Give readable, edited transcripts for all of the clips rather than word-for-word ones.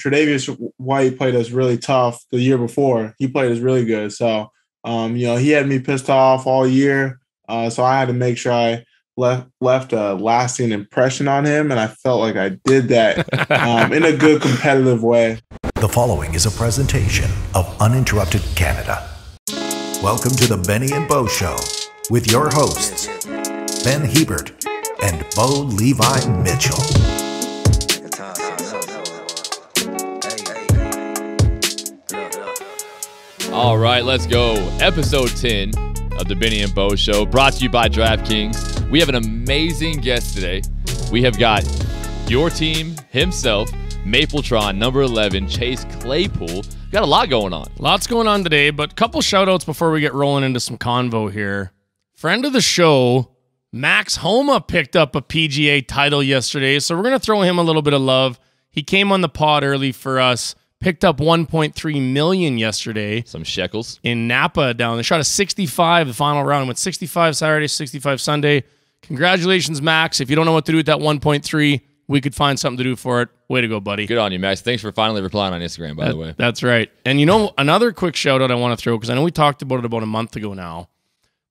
Tre'Davious White played us really tough the year before. He played us really good. So, you know, he had me pissed off all year. So I had to make sure I left a lasting impression on him, and I felt like I did that in a good competitive way. The following is a presentation of Uninterrupted Canada. Welcome to the Benny and Bo Show with your hosts, Ben Hebert and Bo Levi Mitchell. All right, let's go. Episode 10 of the Benny and Bo Show, brought to you by DraftKings. We have an amazing guest today. We have got your team himself, Mapletron, number 11, Chase Claypool. Got a lot going on. Lots going on today, but a couple shout-outs before we get rolling into some convo here. Friend of the show, Max Homa, picked up a PGA title yesterday, so we're going to throw him a little bit of love. He came on the pod early for us. Picked up $1.3 million yesterday. Some shekels. In Napa down. They shot a 65 the final round. Went 65 Saturday, 65 Sunday. Congratulations, Max. If you don't know what to do with that 1.3, we could find something to do for it. Way to go, buddy. Good on you, Max. Thanks for finally replying on Instagram, by the way. That's right. And you know, another quick shout-out I want to throw, because I know we talked about it about a month ago now.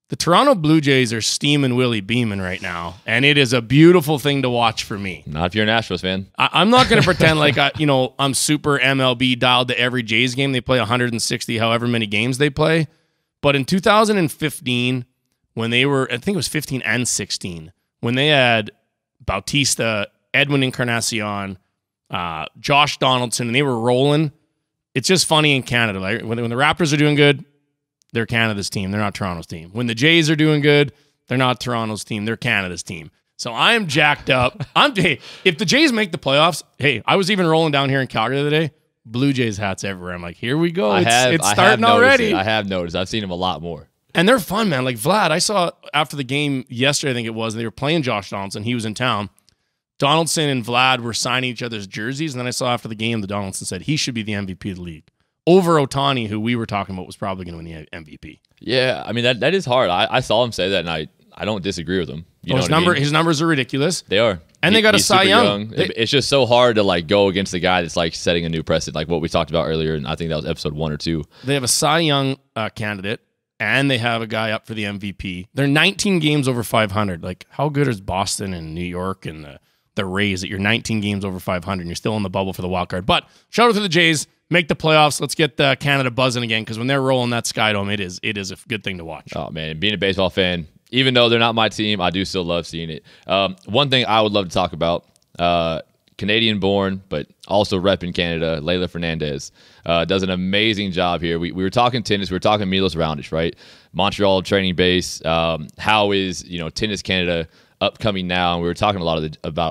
The Toronto Blue Jays are steaming Willie Beeman right now, and it is a beautiful thing to watch for me. Not if you're an Astros fan. I'm not going to pretend like I'm super MLB dialed to every Jays game. They play 160, however many games they play. But in 2015, when they were, I think it was 15 and 16, when they had Bautista, Edwin Encarnacion, Josh Donaldson, and they were rolling. It's just funny in Canada, like when the Raptors are doing good, they're Canada's team. They're not Toronto's team. When the Jays are doing good, they're not Toronto's team. They're Canada's team. So I am jacked up. Hey, if the Jays make the playoffs, hey, I was even rolling down here in Calgary the other day. Blue Jays hats everywhere. I'm like, here we go. It's starting already. I have noticed. I've seen them a lot more. And they're fun, man. Like Vlad, I saw after the game yesterday, I think it was, and they were playing Josh Donaldson. He was in town. Donaldson and Vlad were signing each other's jerseys. And then I saw after the game, the Donaldson said he should be the MVP of the league. Over Ohtani, who we were talking about was probably going to win the MVP. Yeah, I mean, that is hard. I saw him say that, and I don't disagree with him. His numbers are ridiculous. They are. And they got a Cy Young. It's just so hard to go against the guy that's setting a new precedent, like what we talked about earlier, and I think that was episode 1 or 2. They have a Cy Young candidate, and they have a guy up for the MVP. They're 19 games over 500. Like, how good is Boston and New York and the Rays that you're 19 games over 500, and you're still in the bubble for the wild card? But shout out to the Jays. Make the playoffs. Let's get Canada buzzing again, because when they're rolling that Skydome, it is a good thing to watch. Oh, man. Being a baseball fan, even though they're not my team, I do still love seeing it. One thing I would love to talk about, Canadian-born, but also repping Canada, Leylah Fernandez, does an amazing job here. We were talking tennis. We were talking Milos Raonic, right? Montreal training base. How is Tennis Canada upcoming now, and we were talking about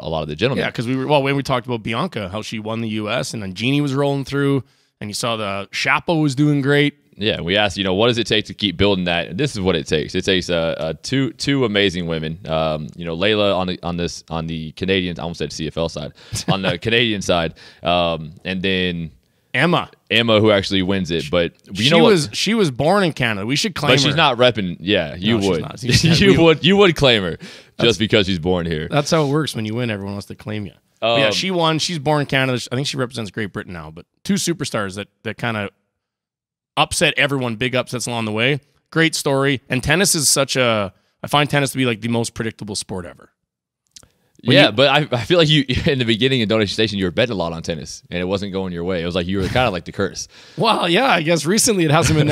a lot of the gentlemen. Yeah, because when we talked about Bianca, how she won the U.S., and then Jeannie was rolling through, and you saw the Chapo was doing great. Yeah, we asked, what does it take to keep building that? And this is what it takes. It takes two amazing women. Leylah on the Canadian, I almost said CFL side, on the Canadian side, and then Emma, who actually wins it, but she was born in Canada. We should claim her. But she's not repping. Yeah, would. You would claim her just because she's born here. That's how it works. When you win, everyone wants to claim you. Yeah, she won. She's born in Canada. I think she represents Great Britain now. But two superstars that kind of upset everyone. Big upsets along the way. Great story. And tennis is I find tennis to be the most predictable sport ever. When but I feel like you, in the beginning in Donation Station, you were betting a lot on tennis, and it wasn't going your way. It was like you were kind of like the curse. Well, yeah, I guess recently it hasn't been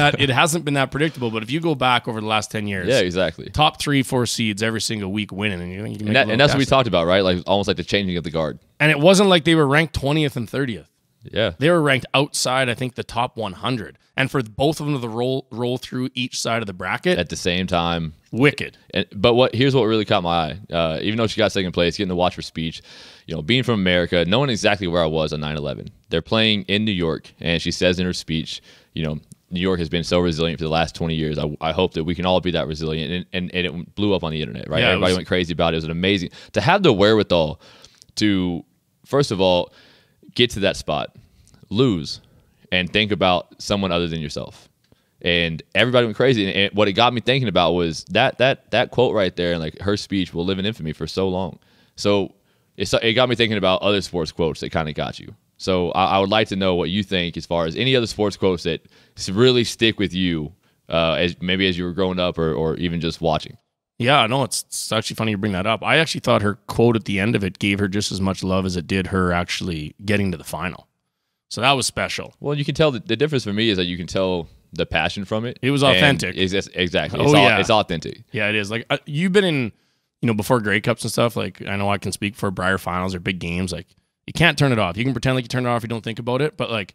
that predictable. But if you go back over the last 10 years, yeah, exactly, top 3, 4 seeds every single week winning, and that's what we talked about, right? Like almost like the changing of the guard. And it wasn't like they were ranked 20th and 30th. Yeah, they were ranked outside, I think, the top 100, and for both of them to roll through each side of the bracket at the same time, wicked. But here's what really caught my eye. Even though she got second place, getting to watch her speech, being from America, knowing exactly where I was on 9/11. They're playing in New York, and she says in her speech, New York has been so resilient for the last 20 years. I hope that we can all be that resilient, and it blew up on the internet, right? Yeah, everybody went crazy about it. It was an amazing to have the wherewithal to, first of all, get to that spot, lose, and think about someone other than yourself. And everybody went crazy. And what it got me thinking about was that quote right there, and her speech will live in infamy for so long. So it got me thinking about other sports quotes that kind of got you. So I would like to know what you think as far as any other sports quotes that really stick with you as you were growing up or even just watching. Yeah, no, it's actually funny you bring that up. I actually thought her quote at the end of it gave her just as much love as it did her actually getting to the final. So that was special. Well, you can tell the difference for me is that you can tell the passion from it. It was authentic. Exactly. It's authentic. Yeah, it is. Like you've been in, before Grey Cups and stuff, like I know I can speak for Brier Finals or big games. Like you can't turn it off. You can pretend like you turn it off. You don't think about it. But like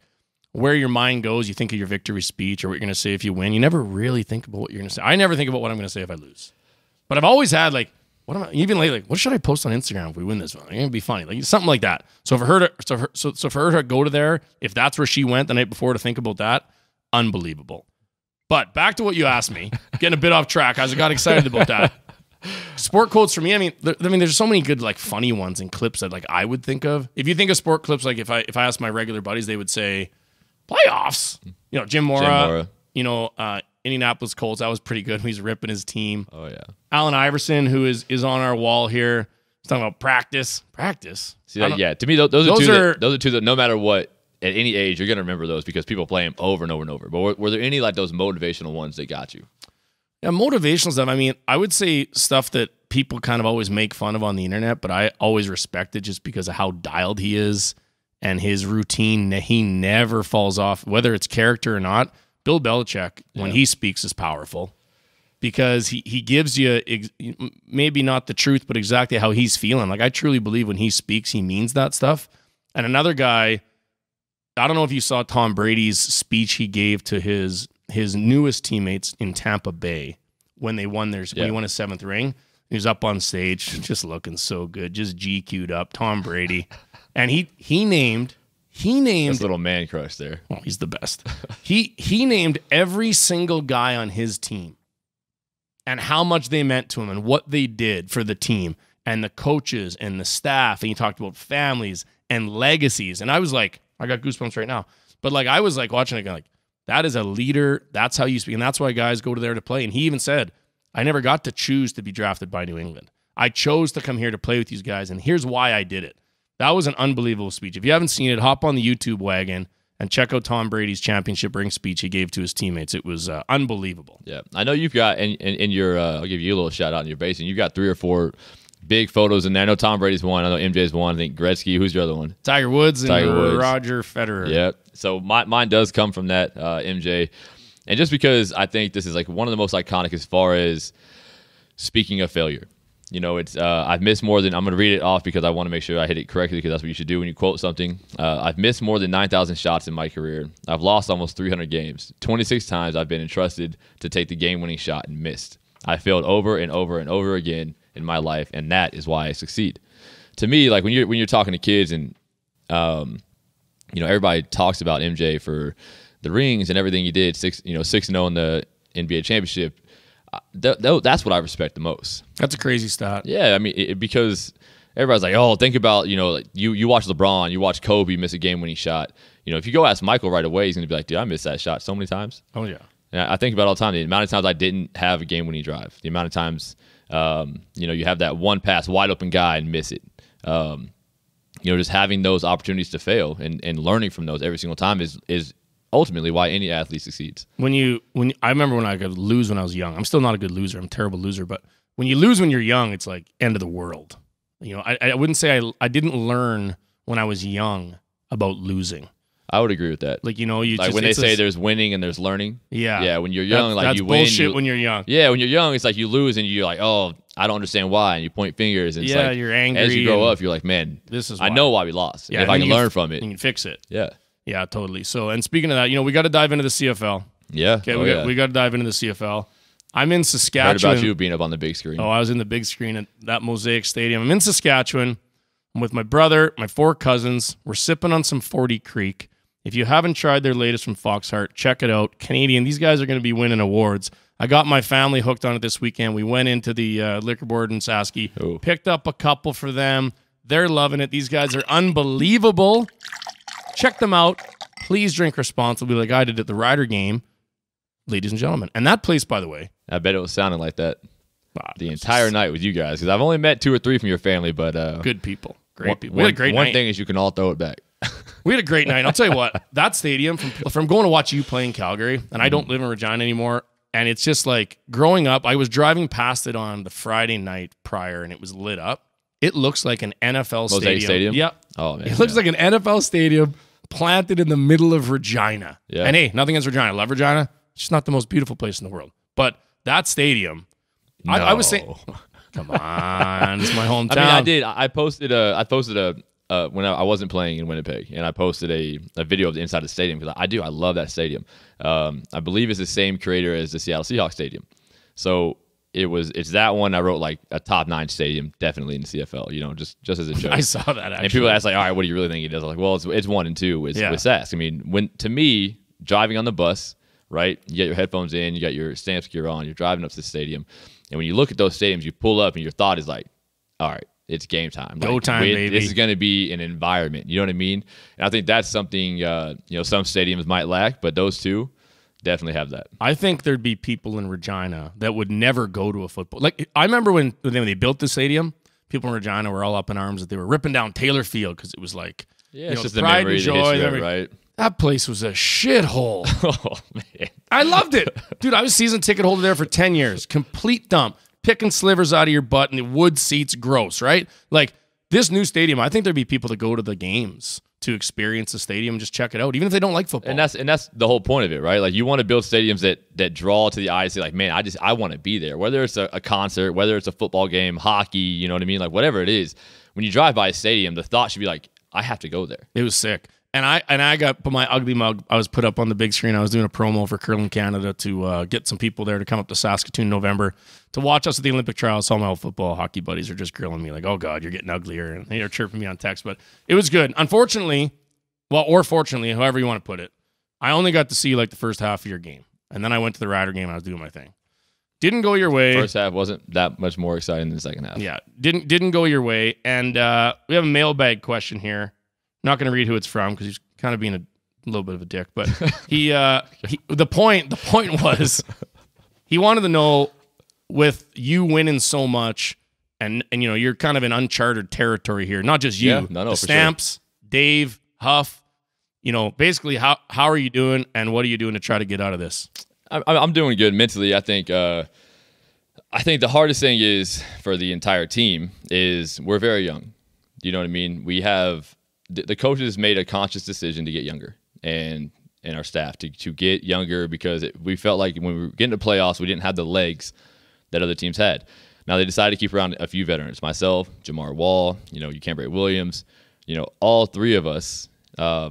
where your mind goes, you think of your victory speech or what you're going to say if you win. You never really think about what you're going to say. I never think about what I'm going to say if I lose. But I've always had what should I post on Instagram if we win this one? It's going to be funny. Like something like that. So for her to, go to there, if that's where she went the night before to think about that, unbelievable. But back to what you asked me, getting a bit off track. I got excited about that. Sport quotes for me, there's so many good funny ones and clips that I would think of. If you think of sport clips, if I asked my regular buddies, they would say playoffs. Jim Mora. Indianapolis Colts, that was pretty good. He's ripping his team. Oh, yeah. Allen Iverson, who is on our wall here, he's talking about practice. Practice? See, to me, those are two that no matter what, at any age, you're going to remember those because people play them over and over and over. But were there any those motivational ones that got you? Yeah, motivational stuff. I would say stuff that people kind of always make fun of on the internet, but I always respect it just because of how dialed he is and his routine. He never falls off, whether it's character or not. Bill Belichick, when he speaks, is powerful because he gives you maybe not the truth, but exactly how he's feeling. I truly believe when he speaks, he means that stuff. And another guy, I don't know if you saw Tom Brady's speech he gave to his newest teammates in Tampa Bay when they won when he won his 7th ring. He was up on stage just looking so good, just GQ'd up, Tom Brady. And he named his little man crush there. Well, he's the best. He named every single guy on his team and how much they meant to him and what they did for the team and the coaches and the staff. And he talked about families and legacies. And I was like, I got goosebumps right now. But I was watching it, that is a leader. That's how you speak. And that's why guys go to there to play. And he even said, I never got to choose to be drafted by New England. I chose to come here to play with these guys. And here's why I did it. That was an unbelievable speech. If you haven't seen it, hop on the YouTube wagon and check out Tom Brady's championship ring speech he gave to his teammates. It was unbelievable. Yeah, I know you've got, I'll give you a little shout out in your basement, you've got 3 or 4 big photos in there. I know Tom Brady's one. I know MJ's one. I think Gretzky. Who's your other one? Tiger Woods. Roger Federer. Yeah, so mine does come from that, MJ. And just because I think this is one of the most iconic as far as speaking of failure. It's I've missed more than, I'm going to read it off because I want to make sure I hit it correctly because that's what you should do when you quote something. I've missed more than 9,000 shots in my career. I've lost almost 300 games. 26 times I've been entrusted to take the game-winning shot and missed. I failed over and over and over again in my life, and that is why I succeed. To me, when you're talking to kids and, everybody talks about MJ for the rings and everything he did, 6-0 in the NBA championship. That's what I respect the most. That's a crazy stat. Yeah, because everybody's like, oh, think about, you watch LeBron, you watch Kobe miss a game-winning shot. If you go ask Michael right away, he's going to be like, dude, I missed that shot so many times. Oh, yeah. And I think about all the time, the amount of times I didn't have a game-winning drive, the amount of times, you have that one pass, wide-open guy and miss it. Just having those opportunities to fail and learning from those every single time is ultimately why any athlete succeeds. I remember when I could lose when I was young. I'm still not a good loser. I'm a terrible loser. But when you lose when you're young, it's end of the world. I wouldn't say I didn't learn when I was young about losing. I would agree with that. When they say there's winning and there's learning. Yeah. Yeah. When you're young, you win. That's bullshit when you're young. Yeah. When you're young, it's you lose and you're oh, I don't understand why. And you point fingers. And yeah. You're angry. As you grow up, you're man, this is why. I know why we lost. Yeah. If I can learn from it. You can fix it. Yeah. Yeah, totally. So, and speaking of that, we got to dive into the CFL. Yeah. Okay, we got to dive into the CFL. I'm in Saskatchewan. Heard about you being up on the big screen. Oh, I was in the big screen at that Mosaic Stadium. I'm in Saskatchewan. I'm with my brother, my 4 cousins. We're sipping on some 40 Creek. If you haven't tried their latest from Foxheart, check it out. Canadian. These guys are going to be winning awards. I got my family hooked on it this weekend. We went into the liquor board in Saskey, picked up a couple for them. They're loving it. These guys are unbelievable. Check them out. Please drink responsibly like I did at the Ryder game, ladies and gentlemen. And that place, by the way. I bet it was sounding like that the entire night with you guys because I've only met 2 or 3 from your family. But good people. Great people. We had a great night. One thing is you can all throw it back. We had a great night. I'll tell you what, that stadium, from going to watch you play in Calgary, and I don't live in Regina anymore, and it's just like, growing up, I was driving past it on the Friday night prior, and it was lit up. It looks like an NFL stadium. Mosaic Stadium? Yep. Oh, man. It looks like an NFL stadium planted in the middle of Regina. Yeah. And hey, nothing against Regina. I love Regina. It's just not the most beautiful place in the world. But that stadium, no. I was saying, come on, it's my hometown. I mean, I did. I posted when I wasn't playing in Winnipeg, and I posted a video of the inside of the stadium, because I love that stadium. I believe it's the same creator as the Seattle Seahawks stadium. So it's that one. I wrote like a top 9 stadium, definitely in the CFL, you know, just as a joke. I saw that actually. And people ask like, all right, what do you really think it is? I'm like, well, it's 1 and 2 with Sask. I mean, to me, driving on the bus, right? You got your headphones in, you got your Stamps gear on, you're driving up to the stadium. And when you look at those stadiums, you pull up and your thought is like, all right, it's game time. Like, go time, baby. This is going to be an environment. You know what I mean? And I think that's something, you know, some stadiums might lack, but those two definitely have that. I think there'd be people in Regina that would never go to a football. Like, I remember when they built the stadium, people in Regina were all up in arms that they were ripping down Taylor Field because it was like, yeah, it's just pride and joy. Right? That place was a shithole. Oh, man. I loved it. Dude, I was a season ticket holder there for 10 years. Complete dump. Picking slivers out of your butt, and the wood seats, gross, right? Like, this new stadium, I think there'd be people that go to the games to experience the stadium, just check it out, even if they don't like football. And that's the whole point of it, right? Like, you want to build stadiums that draw to the eye, say like, man, I want to be there. Whether it's a concert, whether it's a football game, hockey, you know what I mean? Like, whatever it is, when you drive by a stadium, the thought should be like, I have to go there. It was sick. And I got my ugly mug. I was put up on the big screen. I was doing a promo for Curling Canada to get some people there to come up to Saskatoon in November to watch us at the Olympic trials. All my old football hockey buddies are just grilling me like, oh, God, you're getting uglier. And they're chirping me on text. But it was good. Unfortunately, well, or fortunately, however you want to put it, I only got to see like the first half of your game. And then I went to the Ryder game. I was doing my thing. Didn't go your way. First half wasn't that much more exciting than the second half. Yeah, didn't go your way. And we have a mailbag question here. Not going to read who it's from because he's kind of being a little bit of a dick. But the point was, he wanted to know, with you winning so much, and you know, you're kind of in uncharted territory here. Not just you, the Stamps, sure. Dave, Huff. You know, basically, how are you doing, and what are you doing to try to get out of this? I'm doing good mentally. I think the hardest thing is for the entire team is we're very young. You know what I mean? We have. The coaches made a conscious decision to get younger, and our staff to get younger, because we felt like when we were getting to playoffs, we didn't have the legs that other teams had. Now they decided to keep around a few veterans, myself, Jamar Wall, you know, Cambray Williams, you know, all three of us. We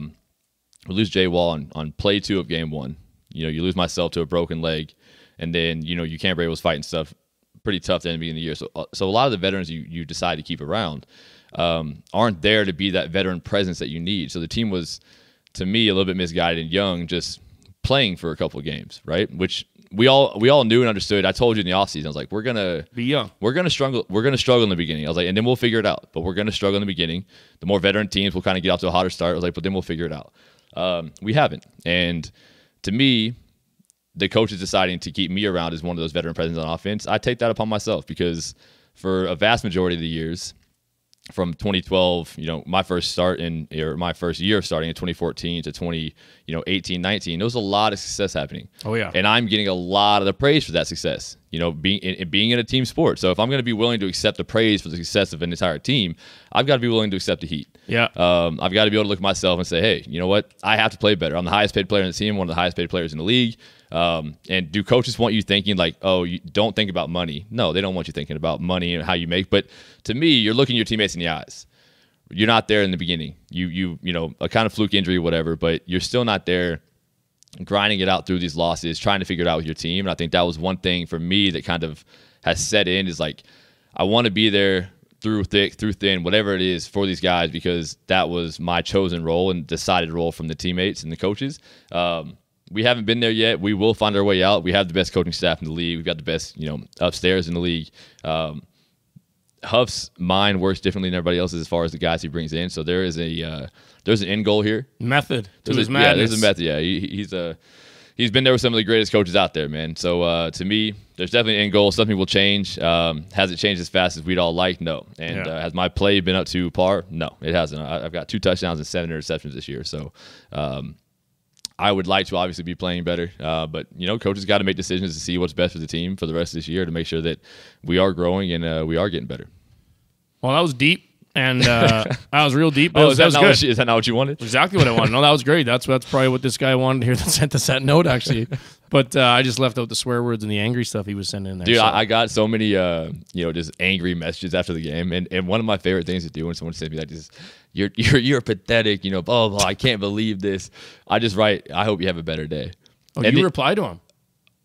lose Jay Wall on play 2 of game 1. You know, you lose myself to a broken leg, and then, you know, Cambray was fighting stuff pretty tough at the beginning of the year. So a lot of the veterans you decide to keep around aren't there to be that veteran presence that you need. So the team was, to me, a little bit misguided and young, just playing for a couple of games, right? Which we all knew and understood. I told you in the offseason, I was like, we're gonna be young. We're gonna struggle in the beginning. I was like, and then we'll figure it out. But we're gonna struggle in the beginning. The more veteran teams will kind of get off to a hotter start. I was like, but then we'll figure it out. We haven't. And to me, the coaches deciding to keep me around as one of those veteran presence on offense, I take that upon myself, because for a vast majority of the years, from 2012, you know, my first year starting in 2014 to 18, 19, there was a lot of success happening. Oh yeah, and I'm getting a lot of the praise for that success. You know, being in a team sport. So if I'm going to be willing to accept the praise for the success of an entire team, I've got to be willing to accept the heat. Yeah, I've got to be able to look at myself and say, hey, you know what? I have to play better. I'm the highest paid player in the team, one of the highest paid players in the league. And do coaches want you thinking like, oh, you don't think about money? No, they don't want you thinking about money and how you make. But to me, you're looking your teammates in the eyes. You're not there in the beginning. You know, a kind of fluke injury, whatever, but you're still not there grinding it out through these losses, trying to figure it out with your team. And I think that was one thing for me that kind of has set in, is like, I want to be there through thick, through thin, whatever it is for these guys, because that was my chosen role and decided role from the teammates and the coaches. We haven't been there yet. We will find our way out. We have the best coaching staff in the league. We've got the best, you know, upstairs in the league. Huff's mind works differently than everybody else's as far as the guys he brings in. So there's an end goal here. Method to his madness. Yeah, there's a method. Yeah, he's a he's been there with some of the greatest coaches out there, man. So to me, there's definitely an end goal. Something will change. Has it changed as fast as we'd all like? No. And has my play been up to par? No, it hasn't. I've got 2 touchdowns and 7 interceptions this year. So I would like to obviously be playing better. But, you know, coaches got to make decisions to see what's best for the team for the rest of this year to make sure that we are growing and we are getting better. Well, that was deep. And I was real deep. But that was good. Is that not what you wanted? Exactly what I wanted. No, that was great. That's probably what this guy wanted to hear that sent us that note, actually. But I just left out the swear words and the angry stuff he was sending in there. Dude, so. I got so many, you know, just angry messages after the game. And one of my favorite things to do when someone sends me that is, you're pathetic, you know, blah, blah, blah. I can't believe this. I just write, I hope you have a better day. Oh, and you reply to him?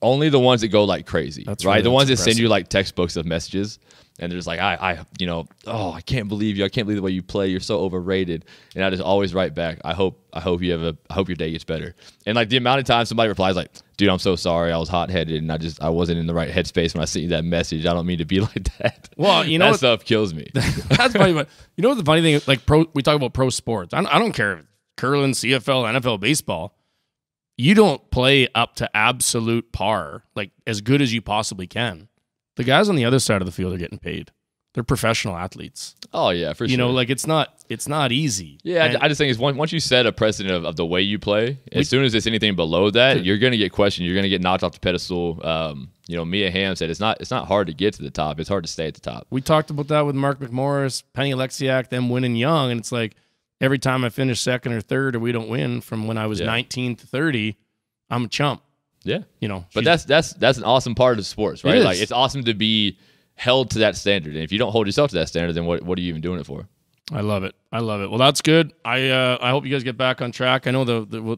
Only the ones that go like crazy, right? The ones that send you like textbooks of messages. And they're just like, you know, oh, I can't believe you. I can't believe the way you play. You're so overrated. And I just always write back, I hope your day gets better. And like the amount of times somebody replies like, dude, I'm so sorry. I was hot-headed and I wasn't in the right headspace when I sent you that message. I don't mean to be like that. Well, you know, that stuff kills me. That's funny, but you know what the funny thing is? Like we talk about pro sports. I don't care if curling, CFL, NFL, baseball. You don't play up to absolute par, like as good as you possibly can. The guys on the other side of the field are getting paid. They're professional athletes. Oh yeah, for sure. You know, like it's not easy. Yeah, and I just think it's once you set a precedent of the way you play, as soon as it's anything below that, you're going to get questioned. You're going to get knocked off the pedestal. You know, Mia Hamm said it's not hard to get to the top. It's hard to stay at the top. We talked about that with Mark McMorris, Penny Alexiak, them winning young, and it's like every time I finish second or third, or we don't win from when I was 19 to 30, I'm a chump. Yeah, you know, but that's an awesome part of sports, right? Like it's awesome to be held to that standard, and if you don't hold yourself to that standard, then what are you even doing it for? I love it. I love it. Well, that's good. I hope you guys get back on track. I know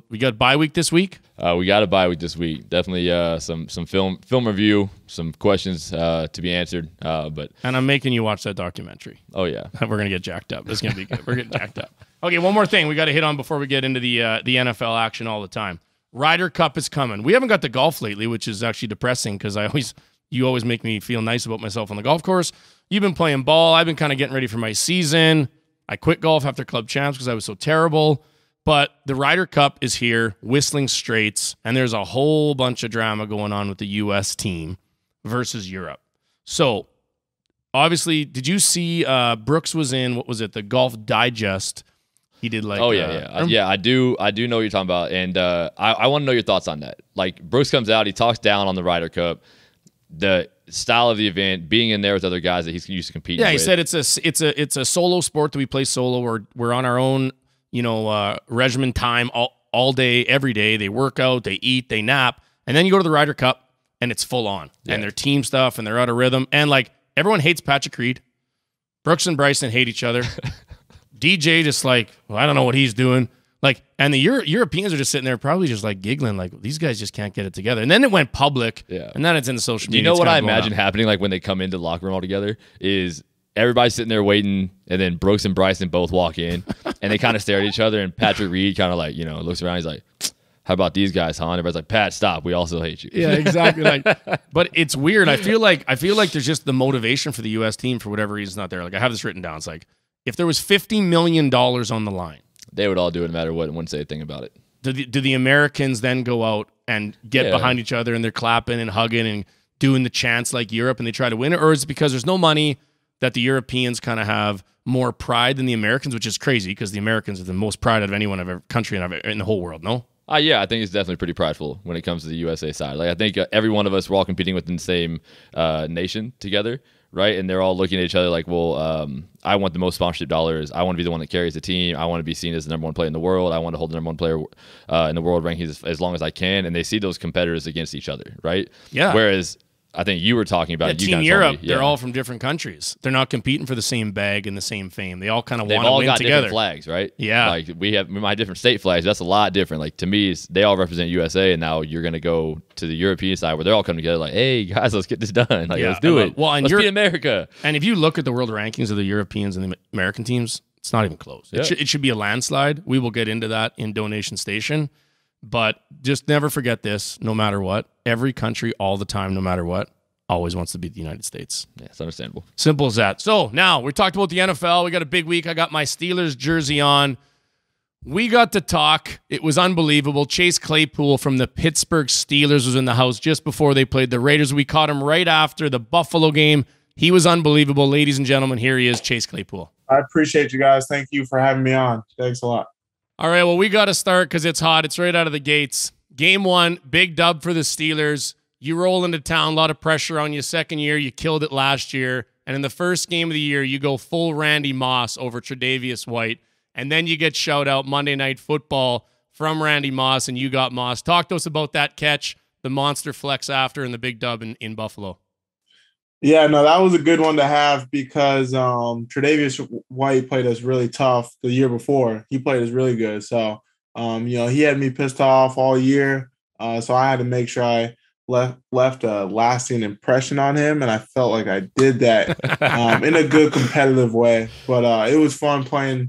we got a bye week this week. We got a bye week this week. Definitely some film review, some questions to be answered. But I'm making you watch that documentary. Oh yeah, we're gonna get jacked up. It's gonna be good. We're getting jacked up. Okay, one more thing we got to hit on before we get into the NFL action all the time. Ryder Cup is coming. We haven't got the golf lately, which is actually depressing because you always make me feel nice about myself on the golf course. You've been playing ball. I've been kind of getting ready for my season. I quit golf after Club Champs because I was so terrible. But the Ryder Cup is here, Whistling Straits, and there's a whole bunch of drama going on with the U.S. team versus Europe. So, obviously, did you see Brooks was in, what was it, the Golf Digest? He did like... Oh, yeah, I do know what you're talking about. And I want to know your thoughts on that. Like, Brooks comes out, he talks down on the Ryder Cup, the style of the event, being in there with other guys that he's used to competing with. Yeah, he said it's a solo sport that we play solo. We're on our own, you know, regimen time all day, every day. They work out, they eat, they nap. And then you go to the Ryder Cup, and it's full on. Yeah. And they're team stuff, and they're out of rhythm. And, like, everyone hates Patrick Reed. Brooks and Bryson hate each other. DJ just like, well, I don't know what he's doing. Like, and the Europeans are just sitting there probably just like giggling, like, these guys just can't get it together. And then it went public, and then it's in the social media. You know what I imagine happening like when they come into the locker room all together is everybody's sitting there waiting, and then Brooks and Bryson both walk in, and they kind of stare at each other, and Patrick Reed kind of like, you know, looks around, he's like, how about these guys, huh? And everybody's like, Pat, stop. We also hate you. Yeah, exactly. Like, but it's weird. I feel like there's just the motivation for the U.S. team for whatever reason is not there. Like, I have this written down. It's like, if there was $50 million on the line, they would all do it no matter what and wouldn't say a thing about it. Do the Americans then go out and get behind each other and they're clapping and hugging and doing the chants like Europe and they try to win it? Or is it because there's no money that the Europeans kind of have more pride than the Americans, which is crazy because the Americans are the most pride of anyone of every country in the whole world, no? Yeah, I think it's definitely pretty prideful when it comes to the USA side. Like, I think every one of us, we're all competing within the same nation together. Right, and they're all looking at each other like, well, I want the most sponsorship dollars. I want to be the one that carries the team. I want to be seen as the number one player in the world. I want to hold the number one player in the world rankings as long as I can. And they see those competitors against each other, right? Yeah. Whereas I think you were talking about it. Team Europe, they're all from different countries. They're not competing for the same bag and the same fame. They all kind of want to win together. They've all got different flags, right? Yeah. Like we might have different state flags. That's a lot different. Like to me, they all represent USA, and now you're going to go to the European side where they're all coming together like, hey, guys, let's get this done. Like, let's do it. Well, and let's be America. And if you look at the world rankings of the Europeans and the American teams, it's not even close. Yeah. It should be a landslide. We will get into that in Donation Station. But just never forget this, no matter what. Every country, all the time, no matter what, always wants to beat the United States. Yeah, it's understandable. Simple as that. So now we talked about the NFL. We got a big week. I got my Steelers jersey on. We got to talk. It was unbelievable. Chase Claypool from the Pittsburgh Steelers was in the house just before they played the Raiders. We caught him right after the Buffalo game. He was unbelievable. Ladies and gentlemen, here he is, Chase Claypool. I appreciate you guys. Thank you for having me on. Thanks a lot. All right, well, we got to start because it's hot. It's right out of the gates. Game one, big dub for the Steelers. You roll into town, a lot of pressure on you. Second year, you killed it last year. And in the first game of the year, you go full Randy Moss over Tre'Davious White. And then you get shout out Monday Night Football from Randy Moss, and you got Moss. Talk to us about that catch, the monster flex after, and the big dub in Buffalo. Yeah, no, that was a good one to have because Tre'Davious White played us really tough the year before. He played us really good. So, you know, he had me pissed off all year. So I had to make sure I left a lasting impression on him, and I felt like I did that in a good competitive way. But it was fun playing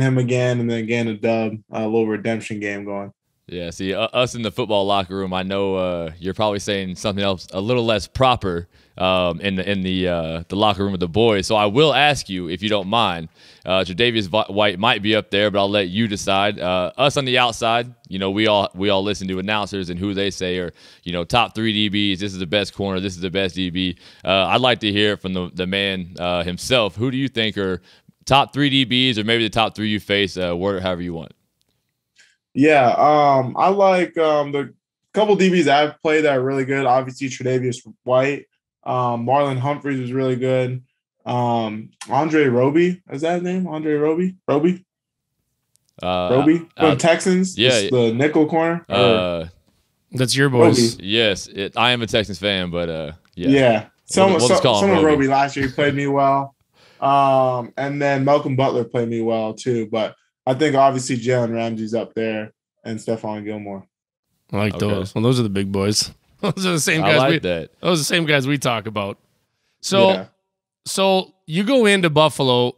him again, and then getting a dub, a little redemption game going. Yeah, see, us in the football locker room, I know you're probably saying something else a little less proper in the locker room with the boys. So I will ask you, if you don't mind, Tre'Davious White might be up there, but I'll let you decide. Us on the outside, you know, we all listen to announcers and who they say are, you know, top three DBs. This is the best corner. This is the best DB. I'd like to hear from the man himself. Who do you think are top three DBs, or maybe the top three you face, however you want? Yeah, I like the couple DBs I've played that are really good. Obviously, Tre'Davious White. Marlon Humphreys was really good. Andre Roby. Is that his name? Andre Roby? Roby? Roby? From Texans? Yeah. The nickel corner? That's your boys. Roby. Yes. I am a Texans fan, but yeah. Yeah. Someone Roby last year, he played me well. And then Malcolm Butler played me well, too. But I think obviously Jalen Ramsey's up there and Stephon Gilmore. I like those. Well, those are the big boys. Those are the same guys. Those are the same guys we talk about. So, yeah. So you go into Buffalo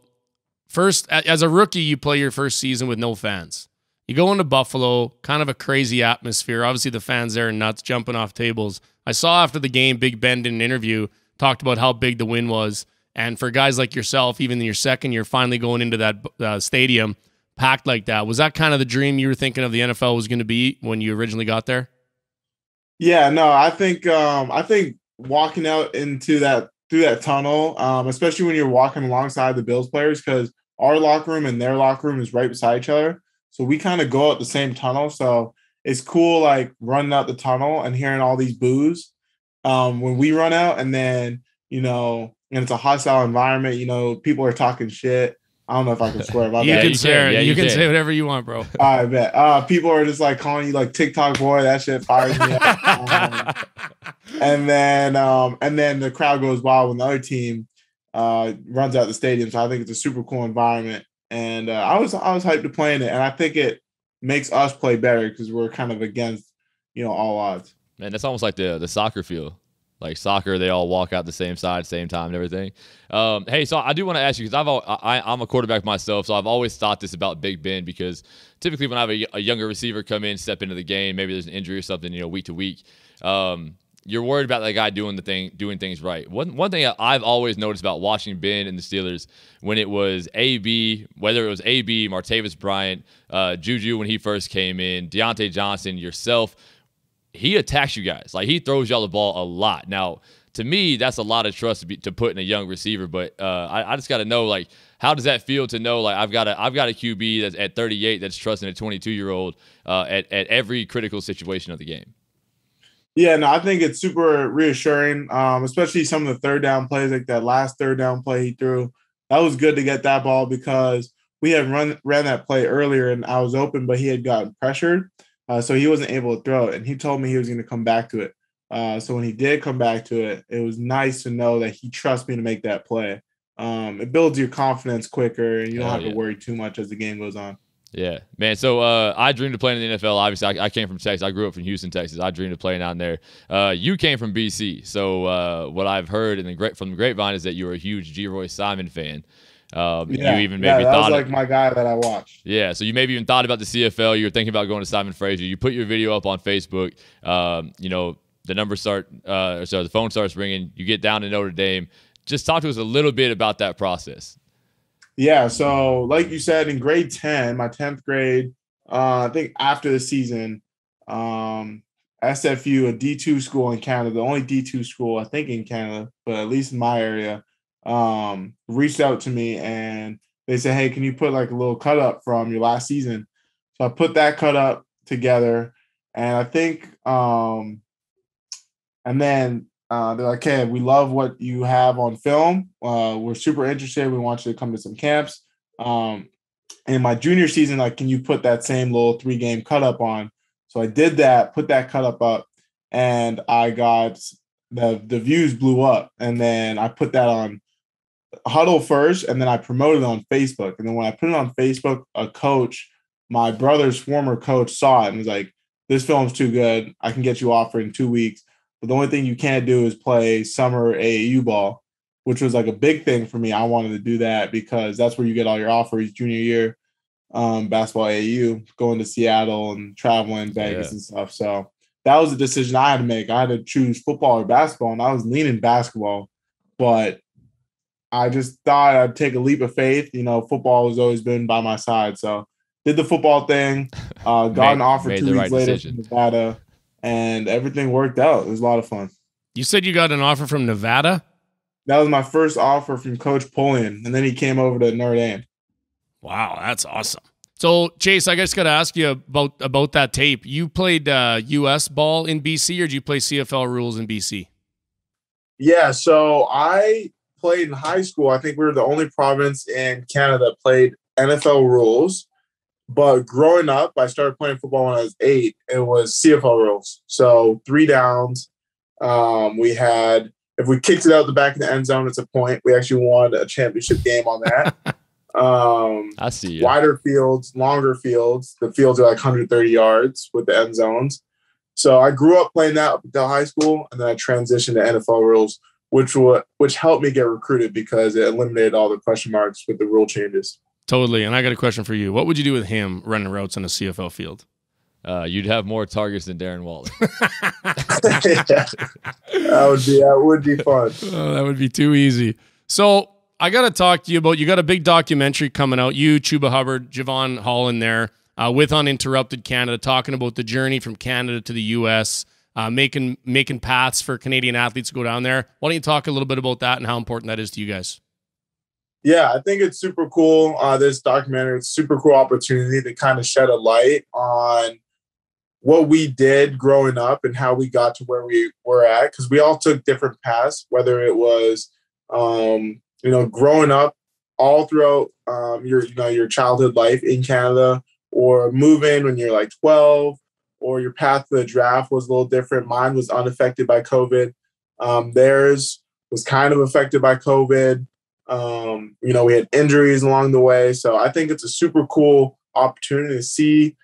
first as a rookie. You play your first season with no fans. You go into Buffalo, kind of a crazy atmosphere. Obviously, the fans there are nuts, jumping off tables. I saw after the game, Big Ben did an interview, talked about how big the win was, and for guys like yourself, even in your second year, finally going into that stadium. Packed like that. Was that kind of the dream you were thinking of the NFL was going to be when you originally got there? Yeah, no, I think walking out into that, through that tunnel, especially when you're walking alongside the Bills players, because our locker room and their locker room is right beside each other. So we kind of go out the same tunnel. So it's cool, like running out the tunnel and hearing all these boos when we run out, and then, you know, and it's a hostile environment, you know, people are talking shit. I don't know if I can swear about that. You can say whatever you want, bro. I bet. People are just like calling you like TikTok boy. That shit fires me up. And then the crowd goes wild when the other team runs out the stadium. So I think it's a super cool environment. And I was hyped to playing it, and I think it makes us play better because we're kind of against, you know, all odds. Man, that's almost like the soccer field. Like soccer, they all walk out the same side, same time, and everything. Hey, so I do want to ask you, because I'm a quarterback myself, so I've always thought this about Big Ben, because typically when I have a younger receiver come in, step into the game, maybe there's an injury or something, you know, week to week, you're worried about that guy doing things right. One thing I've always noticed about watching Ben and the Steelers, when it was AB, whether it was AB, Martavis Bryant, Juju when he first came in, Deontay Johnson, yourself. He attacks you guys. Like, he throws y'all the ball a lot. Now, to me, that's a lot of trust to put in a young receiver. But I just got to know, like, how does that feel to know, like, I've got a QB that's at 38 that's trusting a 22-year-old at every critical situation of the game? Yeah, no, I think it's super reassuring, especially some of the third down plays, like that last third down play he threw. That was good to get that ball because we had ran that play earlier and I was open, but he had gotten pressured. So he wasn't able to throw it, and he told me he was going to come back to it. So when he did come back to it, it was nice to know that he trusts me to make that play. It builds your confidence quicker, and you don't have to worry too much as the game goes on. Yeah, man. So I dreamed of playing in the NFL. Obviously, I came from Texas. I grew up in Houston, Texas. I dreamed of playing down there. You came from BC. So what I've heard from the grapevine is that you were a huge G-Roy Simon fan. You even maybe that thought was like my guy that I watched. Yeah, so you maybe even thought about the CFL. You were thinking about going to Simon Fraser. You put your video up on Facebook. You know, the phone starts ringing. You get down to Notre Dame. Just talk to us a little bit about that process. Yeah, so like you said, in grade 10, my 10th grade, I think after the season, SFU, a D2 school in Canada, the only D2 school I think in Canada, but at least in my area, reached out to me and they said, hey, can you put like a little cut up from your last season? So I put that cut up together, and I think and then they're like, hey, we love what you have on film. We're super interested. We want you to come to some camps. In my junior season, like, can you put that same little 3-game cut up on? So I did that, put that cut up up, and I got the views blew up. And then I put that on Huddle first, and then I promoted it on Facebook. And then when I put it on Facebook, a coach, my brother's former coach, saw it and was like, this film's too good. I can get you offered in 2 weeks. But the only thing you can't do is play summer AAU ball, which was like a big thing for me. I wanted to do that because that's where you get all your offers junior year, basketball AAU, going to Seattle and traveling, Vegas and stuff. So that was a decision I had to make. I had to choose football or basketball, and I was leaning basketball. But I just thought I'd take a leap of faith. You know, football has always been by my side. So did the football thing, got an offer 2 weeks later from Nevada. And everything worked out. It was a lot of fun. You said you got an offer from Nevada? That was my first offer from Coach Pullian, and then he came over to Notre Dame. Wow, that's awesome. So, Chase, I just got to ask you about that tape. You played U.S. ball in B.C., or did you play CFL rules in B.C.? Yeah, so I played in high school. I think we were the only province in Canada that played NFL rules. But growing up, I started playing football when I was 8. It was CFL rules. So 3 downs. We had, if we kicked it out the back of the end zone, it's a point. We actually won a championship game on that. I see you. Wider fields, longer fields. The fields are like 130 yards with the end zones. So I grew up playing that up until high school, and then I transitioned to NFL rules, which helped me get recruited because it eliminated all the question marks with the rule changes. Totally. And I got a question for you. What would you do with him running routes on a CFL field? You'd have more targets than Darren Waller. That would be fun. Oh, that would be too easy. So I got to talk to you about, you got a big documentary coming out. You, Chuba Hubbard, Javon Holland there with Uninterrupted Canada, talking about the journey from Canada to the U.S., making paths for Canadian athletes to go down there. Why don't you talk a little bit about that and how important that is to you guys? Yeah, I think it's super cool. This documentary, it's a super cool opportunity to kind of shed a light on what we did growing up and how we got to where we were at. Because we all took different paths, whether it was, growing up all throughout your childhood life in Canada, or moving when you're like 12, or your path to the draft was a little different. Mine was unaffected by COVID. Theirs was kind of affected by COVID. We had injuries along the way. So I think it's a super cool opportunity to see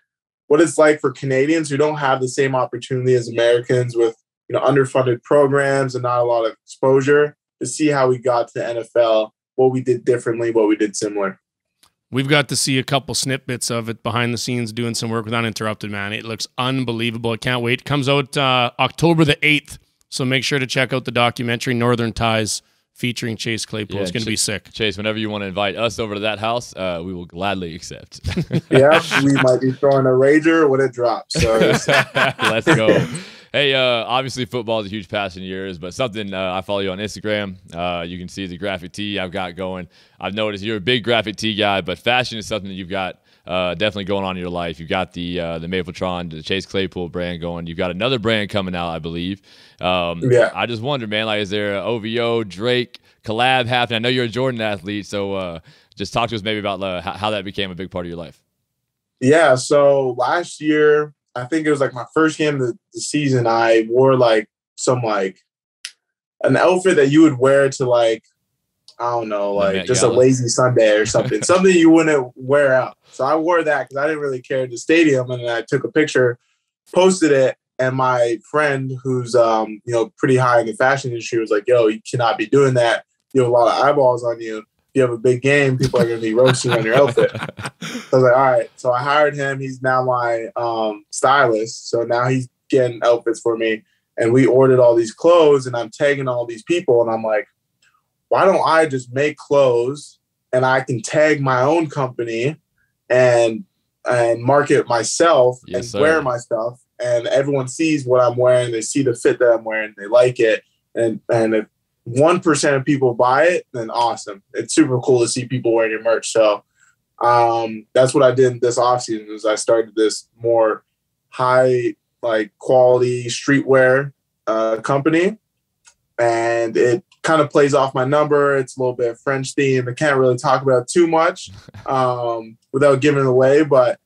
what it's like for Canadians who don't have the same opportunity as Americans with, underfunded programs and not a lot of exposure, to see how we got to the NFL, what we did differently, what we did similar. We've got to see a couple snippets of it behind the scenes, doing some work with Uninterrupted, man. It looks unbelievable. I can't wait. It comes out October the 8th. So make sure to check out the documentary, Northern Ties, featuring Chase Claypool. Yeah, it's going to be sick. Chase, whenever you want to invite us over to that house, we will gladly accept. Yeah, we might be throwing a rager when it drops. So. Let's go. Hey, obviously football is a huge passion of yours, but something I follow you on Instagram. You can see the graphic tee I've got going. I've noticed you're a big graphic tee guy, but fashion is something that you've got definitely going on in your life. You've got the Mapletron, the Chase Claypool brand going. You've got another brand coming out, I believe. Yeah. I just wonder, man, like, is there an OVO, Drake collab happening? I know you're a Jordan athlete, so just talk to us maybe about how that became a big part of your life. Yeah, so last year, I think it was like my first game of the season, I wore like an outfit that you would wear to just a lazy Sunday or something, something you wouldn't wear out. So I wore that because I didn't really care at the stadium. And then I took a picture, posted it. And my friend who's, pretty high in the fashion industry was like, yo, you cannot be doing that. You have a lot of eyeballs on you. If you have a big game, people are going to be roasting on your outfit. So I was like, all right. So I hired him. He's now my stylist. So now he's getting outfits for me. And we ordered all these clothes and I'm tagging all these people. And I'm like, why don't I just make clothes and I can tag my own company and market myself wear my stuff. And everyone sees what I'm wearing. They see the fit that I'm wearing. They like it. And if 1% of people buy it, then awesome. It's super cool to see people wearing your merch. So that's what I did this offseason is I started this more high, quality streetwear company. And it kind of plays off my number. It's a little bit French themed. I can't really talk about it too much without giving it away, but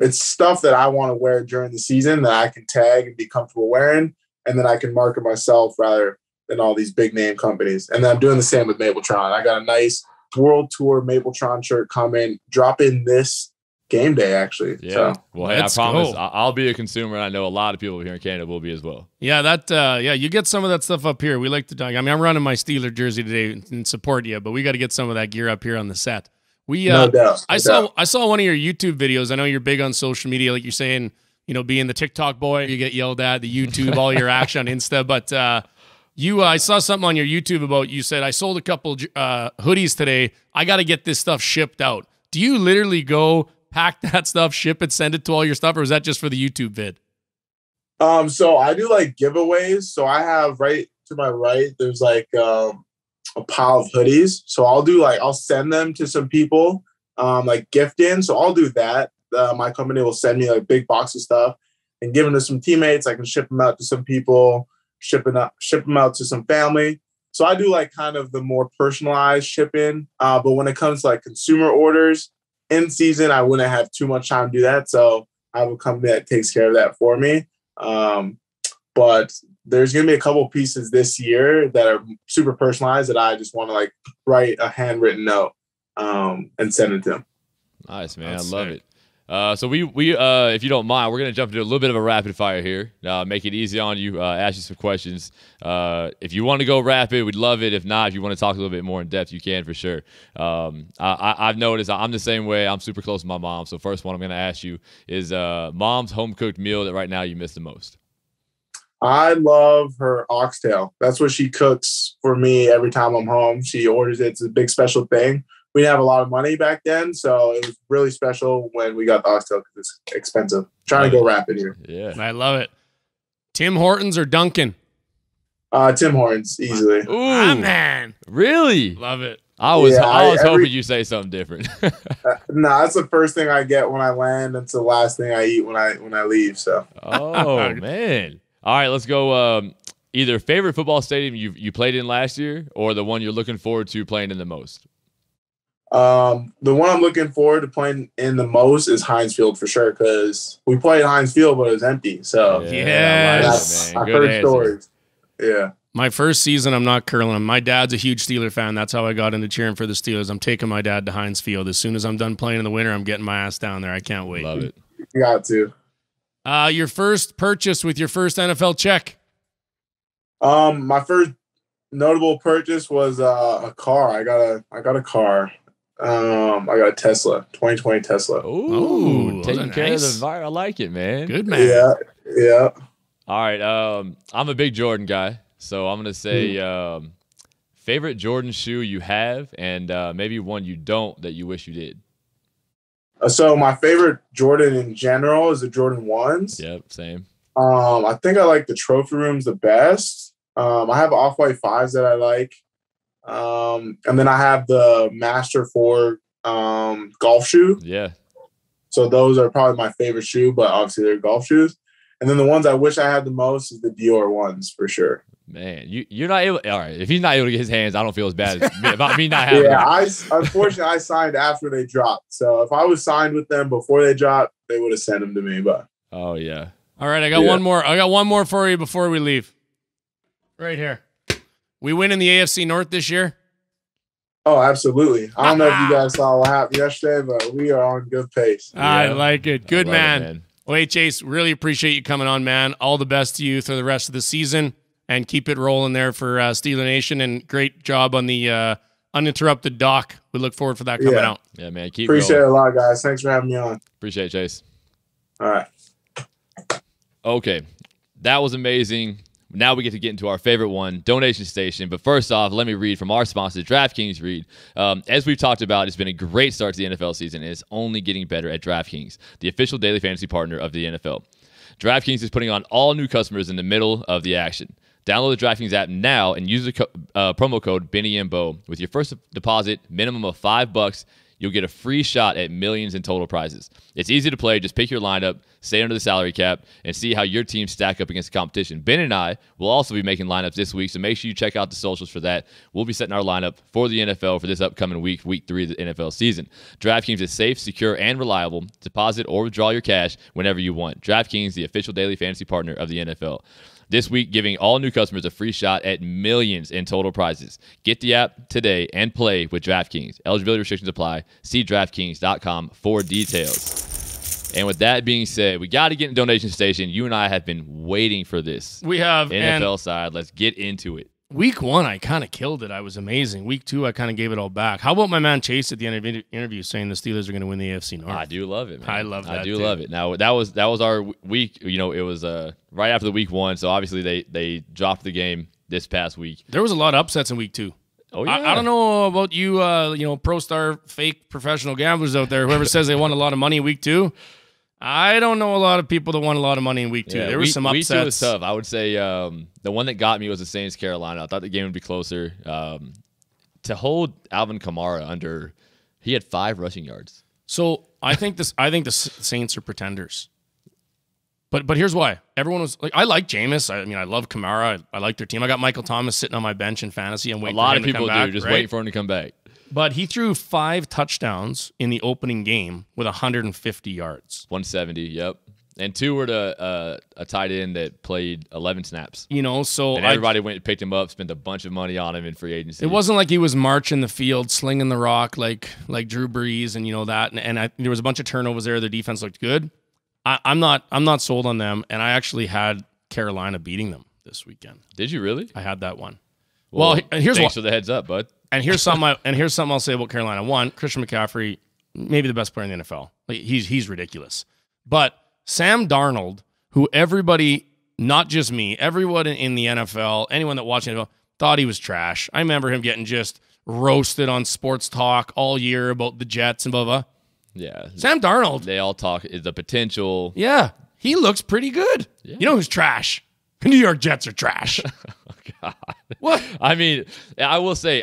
it's stuff that I want to wear during the season that I can tag and be comfortable wearing, and then I can market myself rather than all these big name companies. And then I'm doing the same with Mapletron. I got a nice World Tour Mapletron shirt coming, drop in this game day, actually. Yeah. So. Well, hey, I promise cool. I'll be a consumer, and I know a lot of people here in Canada will be as well. Yeah, that. Yeah, you get some of that stuff up here. We like to talk. I mean, I'm running my Steeler jersey today and support you, but we got to get some of that gear up here on the set. We no doubt. I saw one of your YouTube videos. I know you're big on social media, like you're saying, you know, being the TikTok boy, you get yelled at, the YouTube, all your action on Insta. But I saw something on your YouTube about you said I sold a couple hoodies today. I got to get this stuff shipped out. Do you literally go pack that stuff, ship it, send it to all your stuff, or is that just for the YouTube vid? So I do giveaways. So I have right to my right, there's a pile of hoodies. So I'll do I'll send them to some people, gift in. So I'll do that. My company will send me big box of stuff and give them to some teammates. I can ship them out to some people, ship them out to some family. So I do kind of the more personalized shipping. But when it comes to consumer orders in season, I wouldn't have too much time to do that. So I have a company that takes care of that for me. But there's going to be a couple pieces this year that are super personalized that I just want to write a handwritten note and send it to them. Nice, man. That's sick. I love it. So we if you don't mind, we're going to jump into a little bit of a rapid fire here. Make it easy on you. Ask you some questions. If you want to go rapid, we'd love it. If not, if you want to talk a little bit more in depth, you can for sure. I've noticed I'm the same way. I'm super close to my mom. So first one I'm going to ask you is mom's home-cooked meal that right now you miss the most. I love her oxtail. That's what she cooks for me every time I'm home. She orders it. It's a big special thing. We didn't have a lot of money back then, so it was really special when we got the oxtail because it's expensive. I'm trying to go rapid here. Yeah, I love it. Tim Hortons or Dunkin'? Tim Hortons, easily. Ooh, man, really? Love it. I was hoping you'd say something different. No, that's the first thing I get when I land. That's the last thing I eat when I leave. So. Oh man. All right, let's go. Either favorite football stadium you played in last year, or the one you're looking forward to playing in the most. The one I'm looking forward to playing in the most is Heinz Field for sure, because we played Heinz Field, but it was empty. So yes, I heard stories. Yeah, my first season, I'm not curling. My dad's a huge Steeler fan. That's how I got into cheering for the Steelers. I'm taking my dad to Heinz Field as soon as I'm done playing in the winter. I'm getting my ass down there. I can't wait. Love it. You got to. Your first purchase with your first NFL check? My first notable purchase was a car. I got a car. I got a Tesla, 2020 Tesla. Ooh, taking care of the environment. I like it, man. Good man. Yeah, yeah. All right. I'm a big Jordan guy, so I'm gonna say favorite Jordan shoe you have, and maybe one you don't that you wish you did. So my favorite Jordan in general is the Jordan 1s. Yep, same. I think I like the Trophy Rooms the best. I have Off-White 5s that I like. And then I have the Master 4 golf shoe. Yeah. So those are probably my favorite shoe, but obviously they're golf shoes. And then the ones I wish I had the most is the Dior 1s for sure. Man, you're not able. All right, if he's not able to get his hands, I don't feel as bad about me not having. Yeah, unfortunately I signed after they dropped. So if I was signed with them before they dropped, they would have sent them to me. But oh yeah. All right, I got one more for you before we leave. Right here, we win in the AFC North this year. Oh, absolutely. I don't know if you guys saw what happened yesterday, but we are on good pace. Yeah. I like it. Good man. Well, hey Chase, really appreciate you coming on, man. All the best to you through the rest of the season. And keep it rolling there for Steeler Nation. And great job on the uninterrupted doc. We look forward for that coming out. Yeah, man. Keep Appreciate rolling. It a lot, guys. Thanks for having me on. Appreciate it, Chase. All right. Okay. That was amazing. Now we get to get into our favorite one, Donation Station. But first off, let me read from our sponsor, DraftKings. As we've talked about, it's been a great start to the NFL season, and it's only getting better at DraftKings, the official daily fantasy partner of the NFL. DraftKings is putting on all new customers in the middle of the action. Download the DraftKings app now and use the promo code Benny and Bo. With your first deposit, minimum of $5, you'll get a free shot at millions in total prizes. It's easy to play. Just pick your lineup, stay under the salary cap, and see how your team stack up against the competition. Ben and I will also be making lineups this week, so make sure you check out the socials for that. We'll be setting our lineup for the NFL for this upcoming week, week 3 of the NFL season. DraftKings is safe, secure, and reliable. Deposit or withdraw your cash whenever you want. DraftKings, the official daily fantasy partner of the NFL. This week, giving all new customers a free shot at millions in total prizes. Get the app today and play with DraftKings. Eligibility restrictions apply. See DraftKings.com for details. And with that being said, we got to get in Donation Station. You and I have been waiting for this. We have. NFL side, let's get into it. Week 1, I kind of killed it. I was amazing. Week 2, I kind of gave it all back. How about my man Chase at the end of the interview saying the Steelers are going to win the AFC North? I do love it, man. I love that. I do love it. Now, that was our week. You know, it was right after the week 1, so obviously they dropped the game this past week. There was a lot of upsets in week 2. Oh, yeah. I don't know about you, pro star fake professional gamblers out there. Whoever says they won a lot of money in week 2. I don't know a lot of people that won a lot of money in week 2. Yeah, there were some upsets. Week 2 was tough. I would say the one that got me was the Saints Carolina. I thought the game would be closer. To hold Alvin Kamara under, he had 5 rushing yards. So I think the Saints are pretenders. But here's why. Everyone was like, I like Jameis. I mean, I love Kamara. I like their team. I got Michael Thomas sitting on my bench in fantasy. I'm waiting. A lot of people do just waiting for him to come back. But he threw 5 touchdowns in the opening game with 150 yards. 170, yep. And 2 were to a tight end that played 11 snaps. You know, so... And everybody went and picked him up, spent a bunch of money on him in free agency. It wasn't like he was marching the field, slinging the rock like Drew Brees and, you know, that. And there was a bunch of turnovers there. Their defense looked good. I'm not sold on them, and I actually had Carolina beating them this weekend. Did you really? I had that one. Well here's thanks for the heads up, bud. And here's something. Here's something I'll say about Carolina. One, Christian McCaffrey, maybe the best player in the NFL. Like, he's ridiculous. But Sam Darnold, who everybody, not just me, everyone in the NFL, anyone that watched NFL, thought he was trash. I remember him getting just roasted on Sports Talk all year about the Jets and blah blah. Yeah, Sam Darnold. They all talk the potential. Yeah, he looks pretty good. Yeah. You know who's trash? The New York Jets are trash. God. What? I mean, I will say,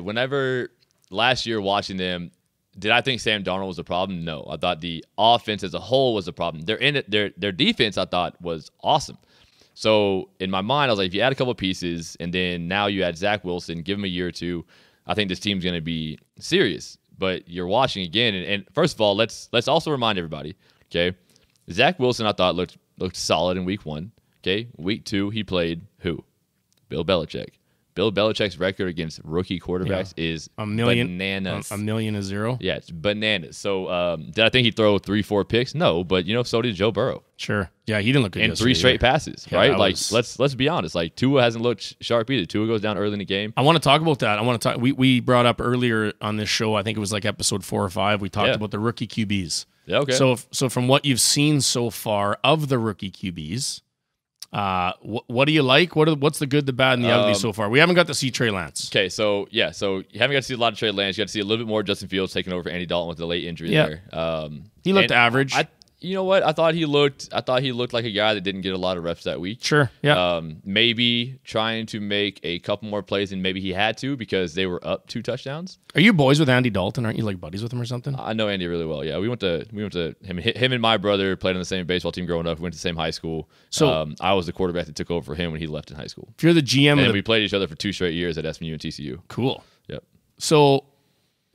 whenever last year watching them, did I think Sam Darnold was a problem? No. I thought the offense as a whole was a problem. Their defense, I thought, was awesome. So in my mind, I was like, if you add a couple pieces and then now you add Zach Wilson, give him a year or two, I think this team's going to be serious. But you're watching again. And first of all, let's also remind everybody, okay, Zach Wilson, I thought, looked solid in week 1. Okay, week 2, he played who? Bill Belichick. Bill Belichick's record against rookie quarterbacks is bananas. A million to 0. Yeah, it's bananas. So did I think he'd throw 3-4 picks? No, but you know, so did Joe Burrow. Sure. Yeah, he didn't look good. And 3 straight passes, yeah, right? Like let's be honest. Like Tua hasn't looked sharp either. Tua goes down early in the game. I want to talk about that. We brought up earlier on this show, I think it was like episode 4 or 5, we talked about the rookie QBs. Yeah, okay. So from what you've seen so far of the rookie QBs, what do you like? What's the good, the bad, and the ugly so far? We haven't got to see Trey Lance. Okay, so you haven't got to see a lot of Trey Lance. You got to see a little bit more of Justin Fields taking over for Andy Dalton with the late injury there. He looked average. You know what? I thought he looked like a guy that didn't get a lot of reps that week. Sure. Yeah. Maybe trying to make a couple more plays than maybe he had to because they were up 2 touchdowns. Are you boys with Andy Dalton? Aren't you like buddies with him or something? I know Andy really well. Yeah, we went to him and my brother played on the same baseball team growing up. We went to the same high school. So I was the quarterback that took over for him when he left in high school. If you're the GM, and we played each other for 2 straight years at SMU and TCU. Cool. Yep. So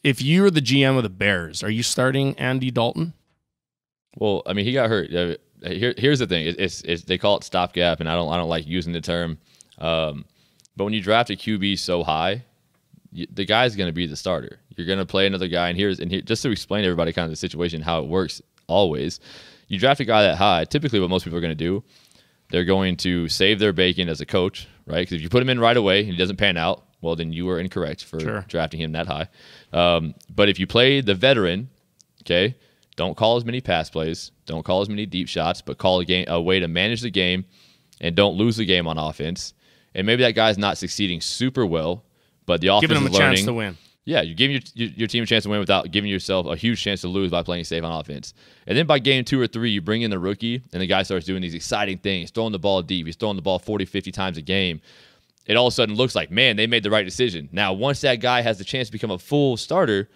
if you're the GM of the Bears, are you starting Andy Dalton? Well, I mean, he got hurt. Here's the thing: it's they call it stopgap, and I don't like using the term. But when you draft a QB so high, the guy's going to be the starter. You're going to play another guy, and here, just to explain to everybody kind of the situation, how it works. Always, you draft a guy that high. Typically, what most people are going to do, they're going to save their bacon as a coach, right? Because if you put him in right away and he doesn't pan out, well, then you were incorrect for drafting him that high. But if you play the veteran, okay. Don't call as many pass plays. Don't call as many deep shots, but call a way to manage the game and don't lose the game on offense. And maybe that guy's not succeeding super well, but the offense is learning. Giving him a chance to win. Yeah, you're giving your team a chance to win without giving yourself a huge chance to lose by playing safe on offense. And then by game 2 or 3, you bring in the rookie, and the guy starts doing these exciting things, throwing the ball deep. He's throwing the ball 40, 50 times a game. It all of a sudden looks like, man, they made the right decision. Now, once that guy has the chance to become a full starter,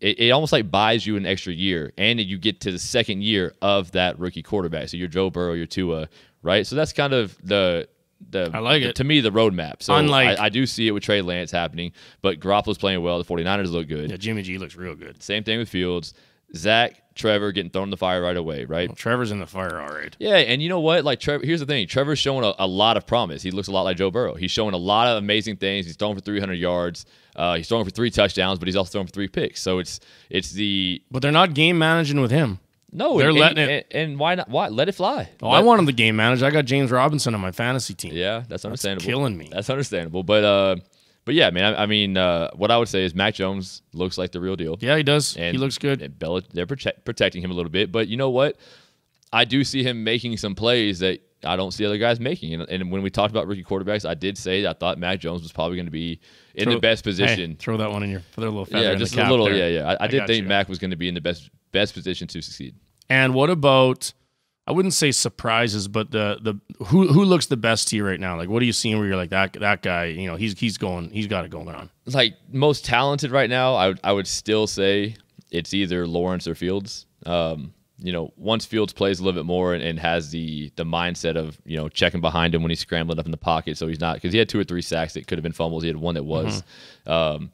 it almost like buys you an extra year, and you get to the second year of that rookie quarterback. So you're Joe Burrow, you're Tua, right? So that's kind of the roadmap. So I do see it with Trey Lance happening, but Garoppolo's playing well. The 49ers look good. Yeah, Jimmy G looks real good. Same thing with Fields. Zach, Trevor getting thrown in the fire right away, right? Well, Trevor's in the fire, all right. Yeah, and you know what? Like Trevor, here's the thing. Trevor's showing a lot of promise. He looks a lot like Joe Burrow. He's showing a lot of amazing things. He's throwing for 300 yards. He's throwing for 3 touchdowns, but he's also throwing for 3 picks. So But they're not game managing with him. No, they're letting it. And why not? Why let it fly? Oh, I want him to game manage. I got James Robinson on my fantasy team. Yeah, that's understandable. That's killing me. That's understandable. But yeah, man. I mean, what I would say is Mac Jones looks like the real deal. Yeah, he does. And he looks good. And they're protecting him a little bit. But you know what? I do see him making some plays that I don't see other guys making. And when we talked about rookie quarterbacks, I did say that I thought Mac Jones was probably going to be in the best position. Hey, throw that one in your put a little feather. Yeah, just in the cap a little. There. Yeah. I did think Mac was going to be in the best position to succeed. And what about, I wouldn't say surprises, but the who looks the best to you right now? Like, what are you seeing where you're like that guy? You know, he's got it going on. Like most talented right now, I would still say it's either Lawrence or Fields. You know, once Fields plays a little bit more and has the mindset of, you know, checking behind him when he's scrambling up in the pocket, so he's not, because he had 2 or 3 sacks that could have been fumbles. He had one that was. Mm-hmm.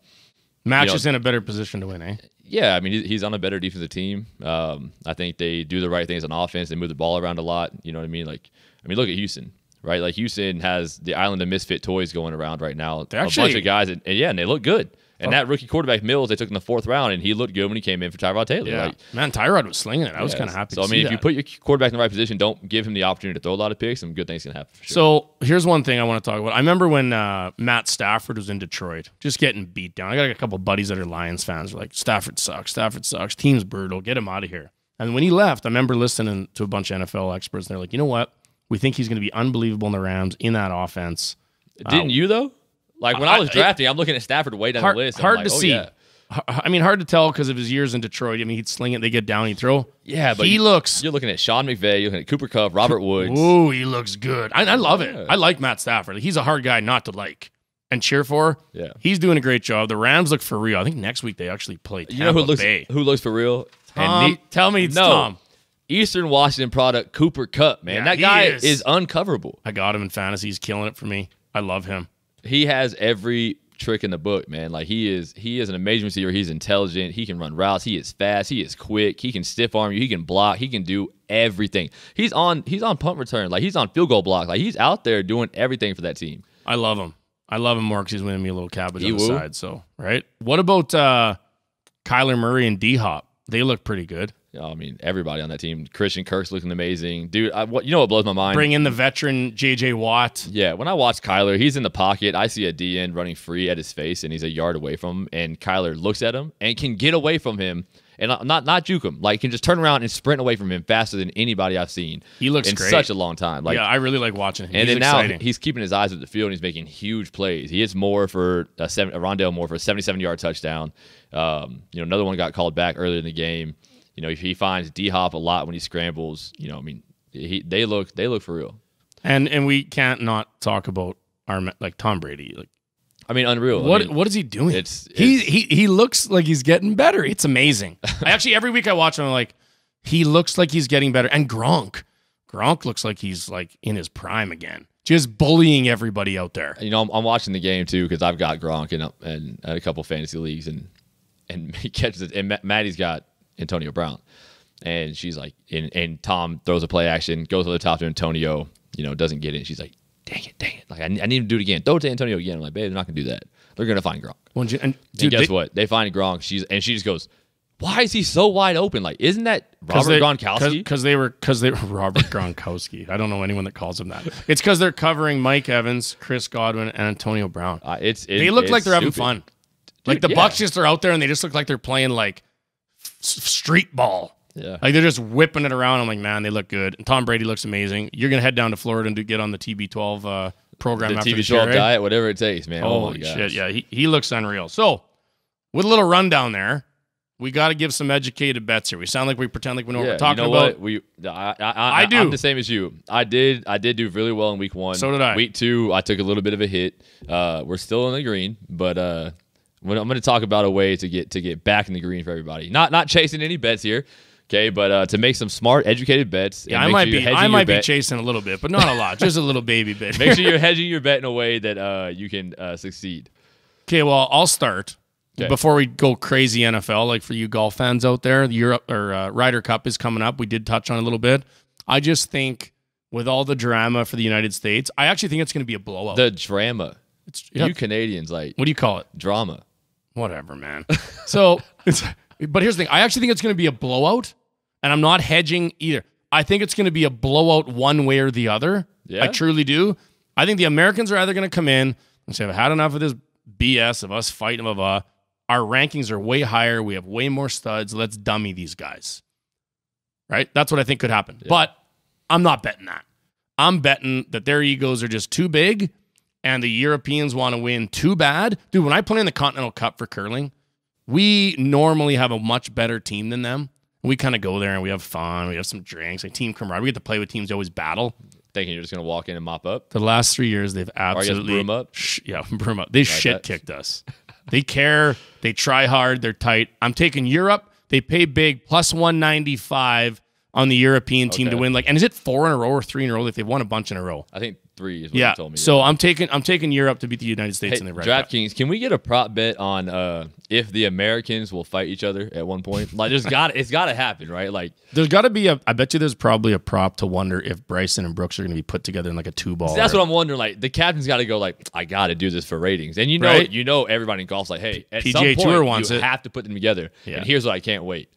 Max is in a better position to win, eh? Yeah, I mean, he's on a better defensive team. I think they do the right things on offense. They move the ball around a lot. You know what I mean? Like, I mean, look at Houston, right? Like, Houston has the island of misfit toys going around right now. A bunch of guys, and they look good. And that rookie quarterback, Mills, they took in the 4th round, and he looked good when he came in for Tyrod Taylor. Yeah. Like, man, Tyrod was slinging it. I was kind of happy to see that. So, I mean, if you put your quarterback in the right position, don't give him the opportunity to throw a lot of picks, and good things can happen for sure. So, here's one thing I want to talk about. I remember when Matt Stafford was in Detroit, just getting beat down. I got a couple buddies that are Lions fans. They're like, Stafford sucks. Team's brutal. Get him out of here. And when he left, I remember listening to a bunch of NFL experts, and they're like, you know what? We think he's going to be unbelievable in the Rams, in that offense. Didn't you, though? Like, when I was drafting, I'm looking at Stafford way down the list. Hard to see. Yeah. I mean, hard to tell because of his years in Detroit. I mean, he'd sling it, they get down, he'd throw. Yeah, but you're looking at Sean McVay, you're looking at Cooper Kupp, Robert Woods. Ooh, he looks good. I love it. I like Matt Stafford. He's a hard guy not to like and cheer for. Yeah. He's doing a great job. The Rams look for real. I think next week they actually play Tampa Bay. Who looks for real? Tell me it's Tom. Eastern Washington product, Cooper Kupp, man. Yeah, that guy is uncoverable. I got him in fantasy. He's killing it for me. I love him. He has every trick in the book, man. Like, he is an amazing receiver. He's intelligent. He can run routes. He is fast. He is quick. He can stiff arm you. He can block. He can do everything. He's on punt return. Like, he's on field goal block. Like, he's out there doing everything for that team. I love him. I love him more because he's winning me a little cabbage on the side. So, right? What about Kyler Murray and D-Hop? They look pretty good. I mean, everybody on that team. Christian Kirk's looking amazing. Dude, you know what blows my mind? Bring in the veteran J.J. Watt. Yeah, when I watch Kyler, he's in the pocket. I see a DN running free at his face, and he's a yard away from him. And Kyler looks at him and can get away from him. And not juke him. Like, can just turn around and sprint away from him faster than anybody I've seen. He looks great. In such a long time. Like, yeah, I really like watching him. And then now he's keeping his eyes at the field, and he's making huge plays. He hits Moore for Rondale Moore for a 77-yard touchdown. You know, another one got called back earlier in the game. You know, he finds D-Hop a lot when he scrambles. You know, I mean, they look for real. And we can't not talk about Tom Brady. Like, I mean, unreal. What is he doing? He looks like he's getting better. It's amazing. Every week I watch him, I'm like, he looks like he's getting better. And Gronk looks like he's like in his prime again. Just bullying everybody out there. You know, I'm watching the game too because I've got Gronk and a couple fantasy leagues, and he catches it. And Maddie's got Antonio Brown, and she's like, and Tom throws a play action, goes over the top to Antonio, you know, doesn't get it. She's like, dang it, like I need him to do it again. Throw it to Antonio again. I'm like, babe, they're not gonna do that. They're gonna find Gronk. Well, and guess what? They find Gronk. She just goes, why is he so wide open? Like, isn't that Robert Gronkowski? Because they were Robert Gronkowski. I don't know anyone that calls him that. It's because they're covering Mike Evans, Chris Godwin, and Antonio Brown. They look like they're having fun. Dude, like the Bucs just are out there and they just look like they're playing like street ball. Yeah. Like, they're just whipping it around. I'm like, man, they look good. And Tom Brady looks amazing. You're going to head down to Florida and get on the TB12 program after the show, right? Diet, whatever it takes, man. Holy shit, yeah. He looks unreal. So, with a little rundown there, we got to give some educated bets here. We sound like we pretend like we know what we're talking about. I do. I'm the same as you. I did do really well in week one. So did I. Week two, I took a little bit of a hit. We're still in the green, but I'm going to talk about a way to get back in the green for everybody. Not chasing any bets here, okay? But to make some smart, educated bets. Yeah, I might be chasing a little bit, but not a lot. Just a little baby bit. Make sure you're hedging your bet in a way that you can succeed. Okay, well, I'll start. Okay. Before we go crazy NFL, like for you golf fans out there, the Ryder Cup is coming up. We did touch on it a little bit. I just think with all the drama for the United States, I actually think it's going to be a blowout. The drama. You Canadians, like. What do you call it? Drama. Whatever, man. But here's the thing. I actually think it's going to be a blowout, and I'm not hedging either. I think it's going to be a blowout one way or the other. Yeah. I truly do. I think the Americans are either going to come in and say, I've had enough of this BS of us fighting, blah, blah, blah. Our rankings are way higher. We have way more studs. Let's dummy these guys. Right? That's what I think could happen. Yeah. But I'm not betting that. I'm betting that their egos are just too big and the Europeans want to win too bad. Dude, when I play in the Continental Cup for curling, we normally have a much better team than them. We kind of go there and we have fun. We have some drinks. Like team camaraderie. We get to play with teams that always battle. Thinking you're just going to walk in and mop up? The last 3 years, they've absolutely... Broom up? Yeah, broom up. They like shit-kicked us. They care. They try hard. They're tight. I'm taking Europe. They pay big, plus 195 on the European team to win. Like, and is it 4 in a row or 3 in a row? Like they've won a bunch in a row. I think 3 is what you told me. So I'm taking Europe to beat the United States in the Ryder Cup. DraftKings, can we get a prop bet on if the Americans will fight each other at one point? Like, it's got to happen, right? Like, there's got to be I bet you there's probably a prop to wonder if Bryson and Brooks are going to be put together in like a 2-ball. That's what I'm wondering. Like, the captain's got to go. Like, I got to do this for ratings, and you know, everybody in golf's like, hey, at PGA some point Tour wants you have to put them together. Yeah. And here's what I can't wait.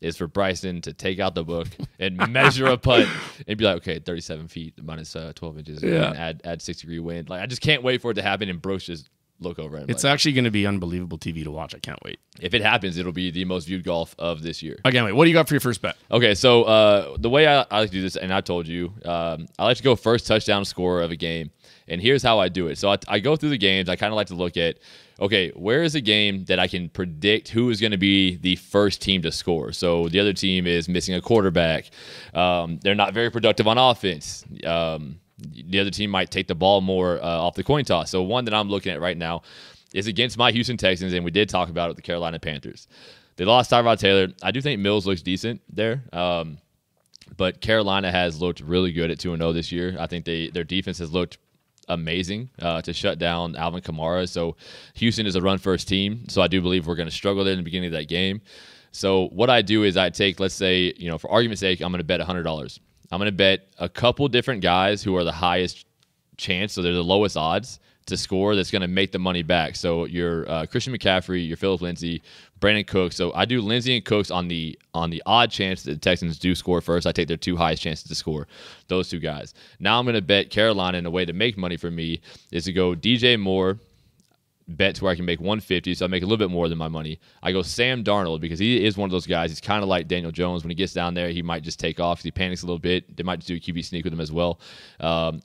Is for Bryson to take out the book and measure a putt and be like, okay, 37 feet minus 12 inches, and add 6-degree wind. Like, I just can't wait for it to happen. And Brooks just look over it. It's actually going to be unbelievable TV to watch. I can't wait. If it happens, it'll be the most viewed golf of this year. I can't wait. What do you got for your first bet? Okay, so the way I like to do this, and I told you, I like to go first touchdown scorer of a game. And here's how I do it. So I go through the games. I kind of like to look at, okay, where is a game that I can predict who is going to be the first team to score? So the other team is missing a quarterback. They're not very productive on offense. The other team might take the ball more off the coin toss. So one that I'm looking at right now is against my Houston Texans, and we did talk about it with the Carolina Panthers. They lost Tyrod Taylor. I do think Mills looks decent there. But Carolina has looked really good at 2-0 this year. I think their defense has looked amazing to shut down Alvin Kamara. So Houston is a run-first team, so I do believe we're going to struggle there in the beginning of that game. So what I do is I take, let's say, you know, for argument's sake, I'm going to bet $100. I'm going to bet a couple different guys who are the highest chance, so they're the lowest odds to score that's going to make the money back. So your Christian McCaffrey, your Phillip Lindsay, Brandon Cooks. So I do Lindsay and Cooks on the odd chance that the Texans do score first. I take their two highest chances to score, those two guys. Now I'm going to bet Carolina, and a way to make money for me is to go DJ Moore, bet to where I can make 150, so I make a little bit more than my money. I go Sam Darnold because he is one of those guys. He's kind of like Daniel Jones. When he gets down there, he might just take off. He panics a little bit. They might just do a QB sneak with him as well.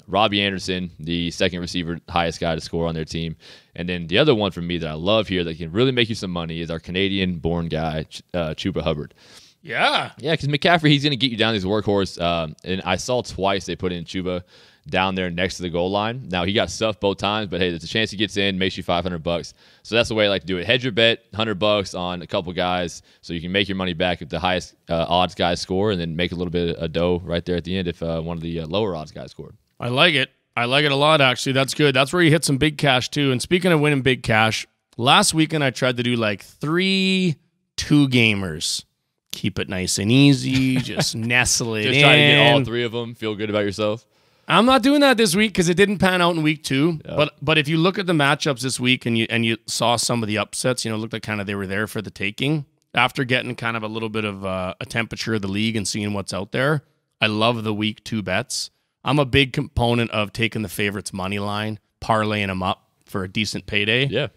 Robbie Anderson, the second receiver, highest guy to score on their team. And then the other one for me that I love here that can really make you some money is our Canadian-born guy, Chuba Hubbard. Yeah. Yeah, because McCaffrey, he's going to get you down these workhorse. And I saw twice they put in Chuba down there next to the goal line. Now, he got stuffed both times, but hey, there's a chance he gets in, makes you $500. So that's the way I like to do it. Hedge your bet, $100 on a couple guys, so you can make your money back if the highest odds guys score, and then make a little bit of dough right there at the end if one of the lower odds guys scored. I like it. I like it a lot, actually. That's good. That's where you hit some big cash, too. And speaking of winning big cash, last weekend I tried to do like 3 2-gamers. Keep it nice and easy. Just nestle it in. Just try to get all 3 of them. Feel good about yourself. I'm not doing that this week because it didn't pan out in week 2. Yep. But if you look at the matchups this week and you saw some of the upsets, you know, it looked like kind of they were there for the taking. After getting kind of a little bit of a temperature of the league and seeing what's out there, I love the week 2 bets. I'm a big component of taking the favorites money line, parlaying them up for a decent payday. Yeah,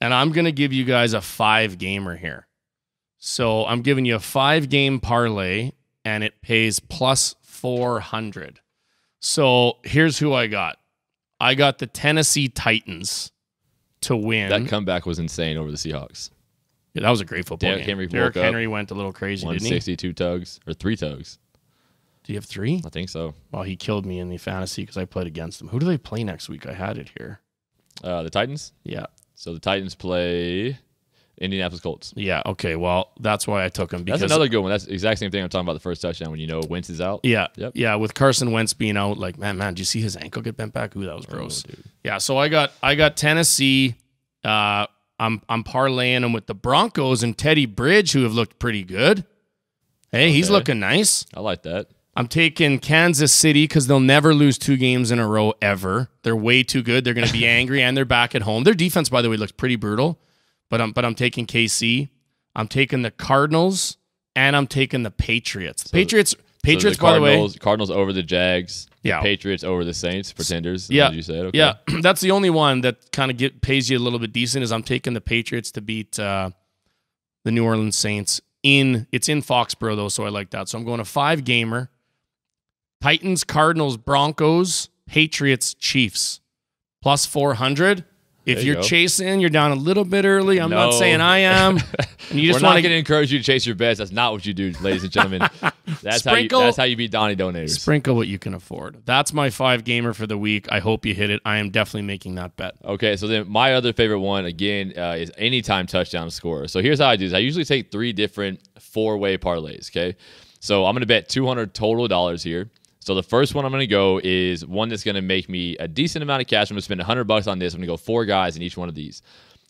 and I'm going to give you guys a 5-gamer here. So I'm giving you a 5-game parlay, and it pays plus 400. So here's who I got. I got the Tennessee Titans to win. That comeback was insane over the Seahawks. Yeah, that was a great football game. Derrick Henry went a little crazy, didn't he? 162 tugs, or 3 tugs. Do you have 3? I think so. Well, he killed me in the fantasy because I played against him. Who do they play next week? I had it here. The Titans? Yeah. So the Titans play Indianapolis Colts. Yeah, okay. Well, that's why I took him. Because that's another good one. That's the exact same thing I'm talking about, the first touchdown, when you know Wentz is out. Yeah. Yep. Yeah, with Carson Wentz being out, like, man, did you see his ankle get bent back? Ooh, that was gross. Dude. Yeah, so I got Tennessee. I'm parlaying them with the Broncos and Teddy Bridge, who have looked pretty good. Hey, okay. He's looking nice. I like that. I'm taking Kansas City because they'll never lose 2 games in a row ever. They're way too good. They're going to be angry, and they're back at home. Their defense, by the way, looks pretty brutal. But I'm taking KC. I'm taking the Cardinals, and I'm taking the Patriots. By the way, Cardinals over the Jags. Yeah. Patriots over the Saints, pretenders. Yeah. You said. Okay. Yeah. That's the only one that kind of pays you a little bit decent. Is I'm taking the Patriots to beat the New Orleans Saints. It's in Foxborough though, so I like that. So I'm going a 5-gamer. Titans, Cardinals, Broncos, Patriots, Chiefs, plus 400. If you're chasing, you're down a little bit early. I'm not saying I am. And we're not going to encourage you to chase your bets. That's not what you do, ladies and gentlemen. That's how you beat Donnie Donators. Sprinkle what you can afford. That's my 5-gamer for the week. I hope you hit it. I am definitely making that bet. Okay, so then my other favorite one, again, is anytime touchdown scorer. So here's how I do this. I usually take 3 different 4-way parlays, okay? So I'm going to bet $200 total here. So the first one I'm going to go is one that's going to make me a decent amount of cash. I'm going to spend $100 on this. I'm going to go 4 guys in each one of these.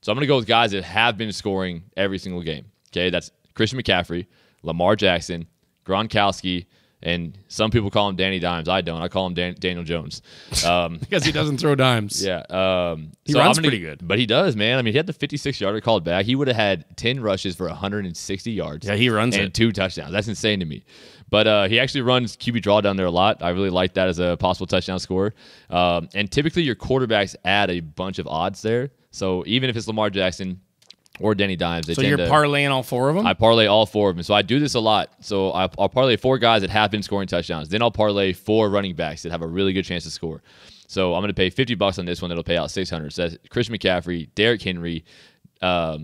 So I'm going to go with guys that have been scoring every single game. Okay, that's Christian McCaffrey, Lamar Jackson, Gronkowski, and some people call him Danny Dimes. I don't. I call him Daniel Jones. Because he doesn't throw dimes. Yeah. He runs pretty good. But he does, man. I mean, he had the 56-yarder called back. He would have had 10 rushes for 160 yards. Yeah, he runs and 2 touchdowns. That's insane to me. But he actually runs QB draw down there a lot. I really like that as a possible touchdown scorer. And typically your quarterbacks add a bunch of odds there. So even if it's Lamar Jackson or Danny Dimes, they tend to, parlaying all 4 of them? I parlay all 4 of them. So I do this a lot. So I'll parlay 4 guys that have been scoring touchdowns. Then I'll parlay 4 running backs that have a really good chance to score. So I'm going to pay $50 on this one. That'll pay out $600. So that's Christian McCaffrey, Derrick Henry,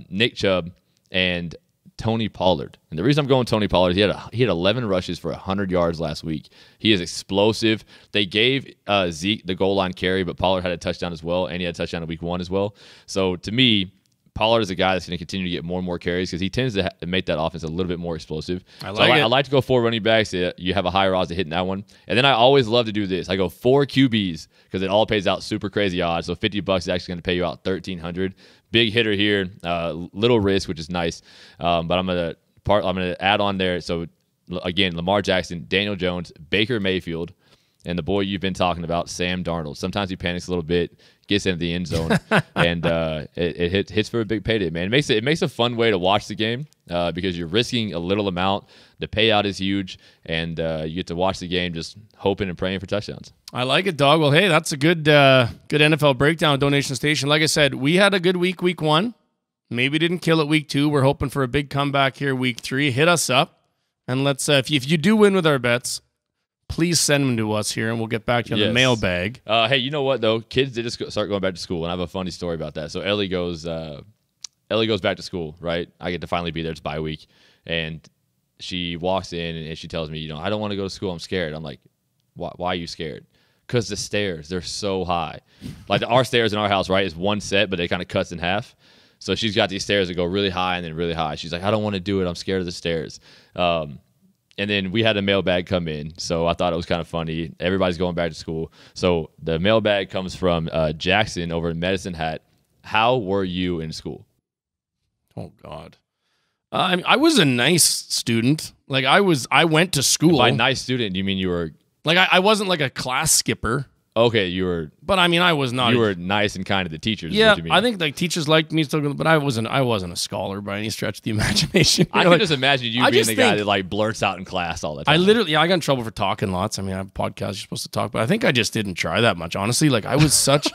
Nick Chubb, and Tony Pollard. And the reason I'm going Tony Pollard, he had 11 rushes for 100 yards last week. He is explosive. They gave Zeke the goal line carry, but Pollard had a touchdown as well, and he had a touchdown in week 1 as well. So to me, Pollard is a guy that's going to continue to get more and more carries because he tends to make that offense a little bit more explosive. I like to go 4 running backs. You have a higher odds of hitting that one. And then I always love to do this. I go 4 QBs because it all pays out super crazy odds. So $50 is actually going to pay you out $1,300. Big hitter here, little risk, which is nice. But I'm going to add on there. So again, Lamar Jackson, Daniel Jones, Baker Mayfield, and the boy you've been talking about, Sam Darnold. Sometimes he panics a little bit, gets into the end zone, and it hits for a big payday, man. It makes a fun way to watch the game because you're risking a little amount. The payout is huge, and you get to watch the game just hoping and praying for touchdowns. I like it, dog. Well, hey, that's a good NFL breakdown, Donation Station. Like I said, we had a good week 1. Maybe didn't kill it week 2. We're hoping for a big comeback here week 3. Hit us up, and let's if you do win with our bets, please send them to us here, and we'll get back to you on the mailbag. Hey, you know what, though? Kids did just start going back to school, and I have a funny story about that. So Ellie goes back to school, right? I get to finally be there. It's bye week. And she walks in, and she tells me, you know, I don't want to go to school. I'm scared. I'm like, why are you scared? Because the stairs, they're so high. Like, our stairs in our house, right, is one set, but it kind of cuts in half. So she's got these stairs that go really high and then really high. She's like, I don't want to do it. I'm scared of the stairs. And then we had a mailbag come in, so I thought it was kind of funny. Everybody's going back to school. So the mailbag comes from Jackson over in Medicine Hat. How were you in school? Oh, God. I mean, I was a nice student. Like, I went to school. By nice student, you mean you were... Like, I wasn't like a class skipper. Okay, you were... But, I mean, I was not... You were nice and kind to the teachers. Yeah, what you mean. I think, like, teachers liked me, still, but I wasn't a scholar by any stretch of the imagination. I can just imagine you being the guy that, like, blurts out in class all the time. I got in trouble for talking lots. I mean, I have podcasts you're supposed to talk, but I think I just didn't try that much, honestly. Like, I was such...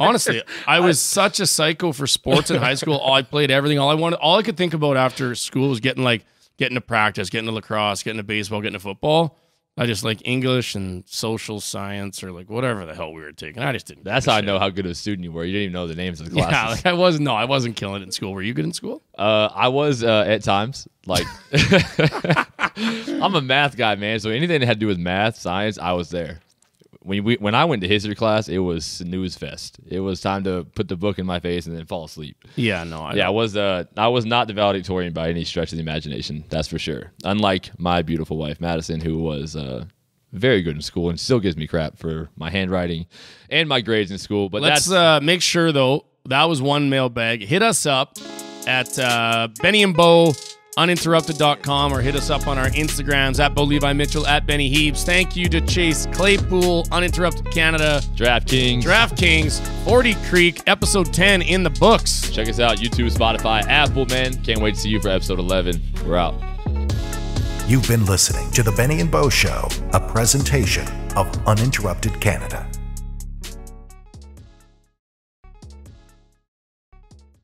Honestly, I was such a psycho for sports in high school. I played everything. All I wanted, all I could think about after school was getting to practice, getting to lacrosse, getting to baseball, getting to football. I just like English and social science or like whatever the hell we were taking. I just didn't. That's how I know how good of a student you were. You didn't even know the names of the classes. Yeah, like I wasn't killing it in school. Were you good in school? I was at times. Like, I'm a math guy, man. So anything that had to do with math, science, I was there. When I went to history class, it was snooze fest. It was time to put the book in my face and then fall asleep. Yeah, no. I was not the valedictorian by any stretch of the imagination. That's for sure. Unlike my beautiful wife, Madison, who was very good in school and still gives me crap for my handwriting and my grades in school. But let's make sure though that was one mailbag. Hit us up at Benny and Bo. Uninterrupted.com or hit us up on our Instagrams at Bo Levi Mitchell, at Benny Heaps. Thank you to Chase Claypool, Uninterrupted Canada, DraftKings, Forty Creek, episode 10 in the books. Check us out, YouTube, Spotify, Apple, man. Can't wait to see you for episode 11. We're out. You've been listening to The Benny and Bo Show, a presentation of Uninterrupted Canada.